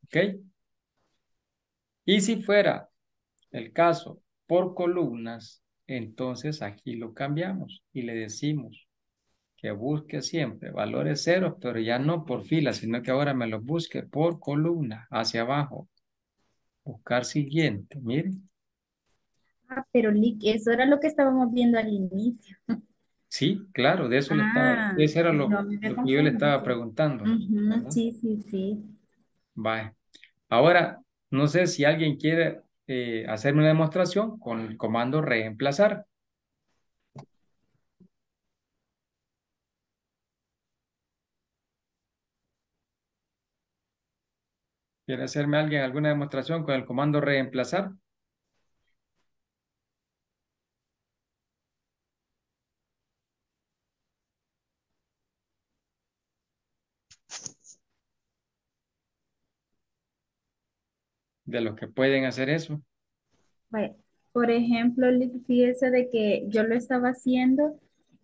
¿Ok? Y si fuera el caso por columnas, entonces aquí lo cambiamos y le decimos que busque siempre valores ceros, pero ya no por fila, sino que ahora me los busque por columna, hacia abajo. Buscar siguiente, miren. Ah, pero Lick, eso era lo que estábamos viendo al inicio. Sí, claro, de eso ah, le estaba, eso era lo, no lo que yo le estaba preguntando. Uh-huh, sí, sí, sí. Vale. Ahora, no sé si alguien quiere eh, hacerme una demostración con el comando reemplazar. ¿Quiere hacerme alguien alguna demostración con el comando reemplazar? De los que pueden hacer eso. Bueno, por ejemplo, fíjese de que yo lo estaba haciendo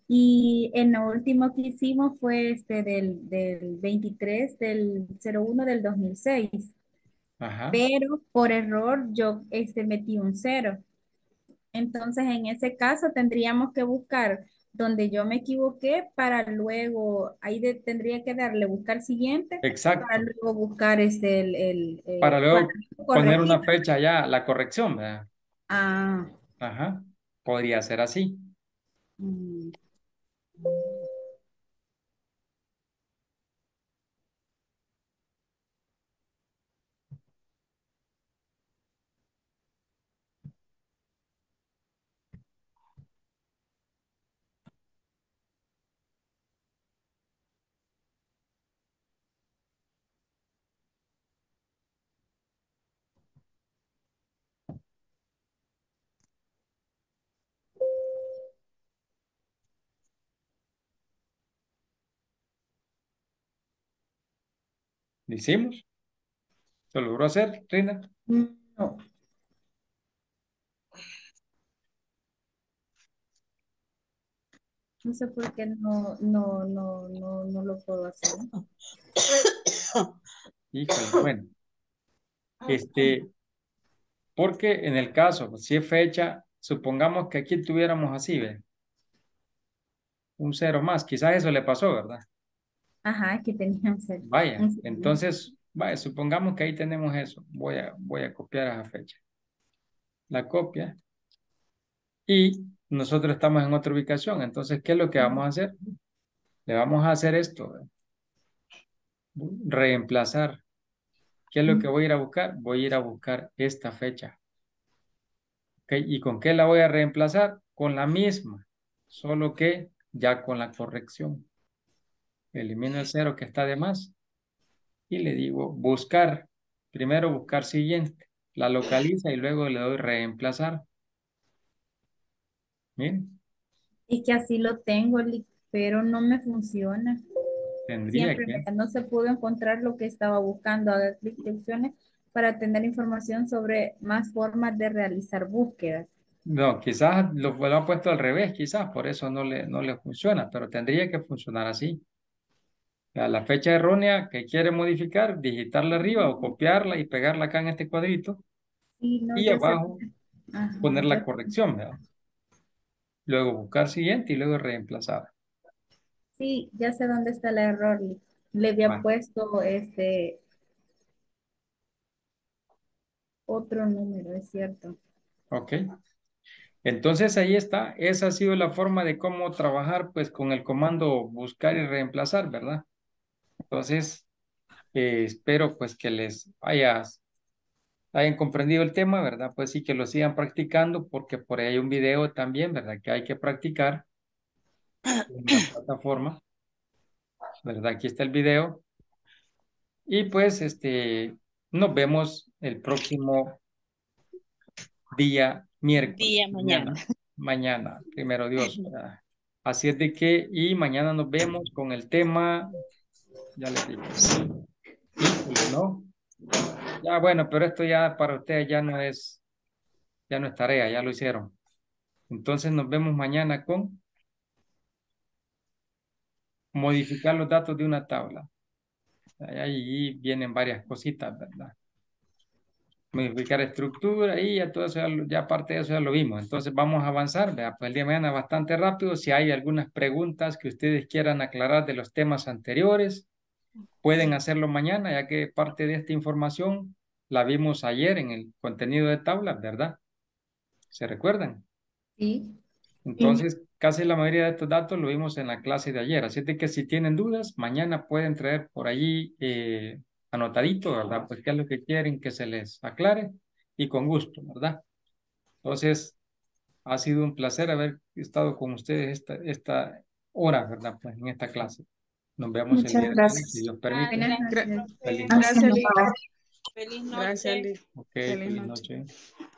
y en lo último que hicimos fue este del, del veintitrés del cero uno del dos mil seis. Ajá. Pero por error yo este, metí un cero. Entonces en ese caso tendríamos que buscar donde yo me equivoqué para luego, ahí de, tendría que darle buscar siguiente. Exacto. Para luego buscar este el... el, el para luego para poner una fecha ya, la corrección, ¿verdad? Ah. Ajá. Podría ser así. Mm. ¿Lo hicimos? ¿Lo logró hacer, Trina? No. No sé por qué no, no, no, no, no lo puedo hacer. Híjole, bueno. Este, porque en el caso, si es fecha, supongamos que aquí tuviéramos así, ¿ve? Un cero más. Quizás eso le pasó, ¿verdad? Ajá, que tenían cero. Vaya, entonces, vaya, supongamos que ahí tenemos eso. Voy a, voy a copiar esa fecha. La copia. Y nosotros estamos en otra ubicación. Entonces, ¿qué es lo que vamos a hacer? Le vamos a hacer esto. Reemplazar. ¿Qué es lo que voy a ir a buscar? Voy a ir a buscar esta fecha. ¿Okay? ¿Y con qué la voy a reemplazar? Con la misma. Solo que ya con la corrección. Elimino el cero que está de más y le digo buscar, primero buscar siguiente, la localiza y luego le doy reemplazar. Miren. Es que así lo tengo, pero no me funciona. Tendría Siempre que... no se pudo encontrar lo que estaba buscando. Haga clic en opciones para tener información sobre más formas de realizar búsquedas. No, quizás lo, lo ha puesto al revés, quizás por eso no le, no le funciona, pero tendría que funcionar así. La fecha errónea que quiere modificar, digitarla arriba o copiarla y pegarla acá en este cuadrito. Y, no y abajo se... Ajá, poner la corrección, ¿verdad? Luego buscar siguiente y luego reemplazar. Sí, ya sé dónde está el error. Le había ah. puesto este otro número, es cierto. Ok. Entonces ahí está. Esa ha sido la forma de cómo trabajar pues con el comando buscar y reemplazar, ¿verdad? Entonces eh, espero pues que les hayas hayan comprendido el tema, ¿verdad? Pues sí, que lo sigan practicando porque por ahí hay un video también, ¿verdad? Que hay que practicar en la plataforma, ¿verdad? Aquí está el video. Y pues, este, nos vemos el próximo día miércoles. Día mañana. Mañana, mañana primero Dios, ¿verdad? Así es de que, y mañana nos vemos con el tema, ya les digo, ¿no? Ya, bueno, pero esto ya para ustedes ya no es, ya no es tarea, ya lo hicieron. Entonces nos vemos mañana con modificar los datos de una tabla. Ahí vienen varias cositas, ¿verdad? Modificar estructura y ya todo eso, ya, ya parte de eso ya lo vimos. Entonces vamos a avanzar, ¿verdad? Pues el día de mañana bastante rápido. Si hay algunas preguntas que ustedes quieran aclarar de los temas anteriores, pueden hacerlo mañana, ya que parte de esta información la vimos ayer en el contenido de tablas, ¿verdad? ¿Se recuerdan? Sí. Entonces, sí. Casi la mayoría de estos datos lo vimos en la clase de ayer. Así que si tienen dudas, mañana pueden traer por allí eh, anotadito, ¿verdad? Pues qué es lo que quieren que se les aclare y con gusto, ¿verdad? Entonces, ha sido un placer haber estado con ustedes esta, esta hora, ¿verdad? Pues en esta clase. Nos vemos Muchas el día gracias. De hoy, si Dios permite. Ay, gracias. Feliz noche. Gracias, Liz. Feliz noche. Okay, feliz noche. Feliz noche.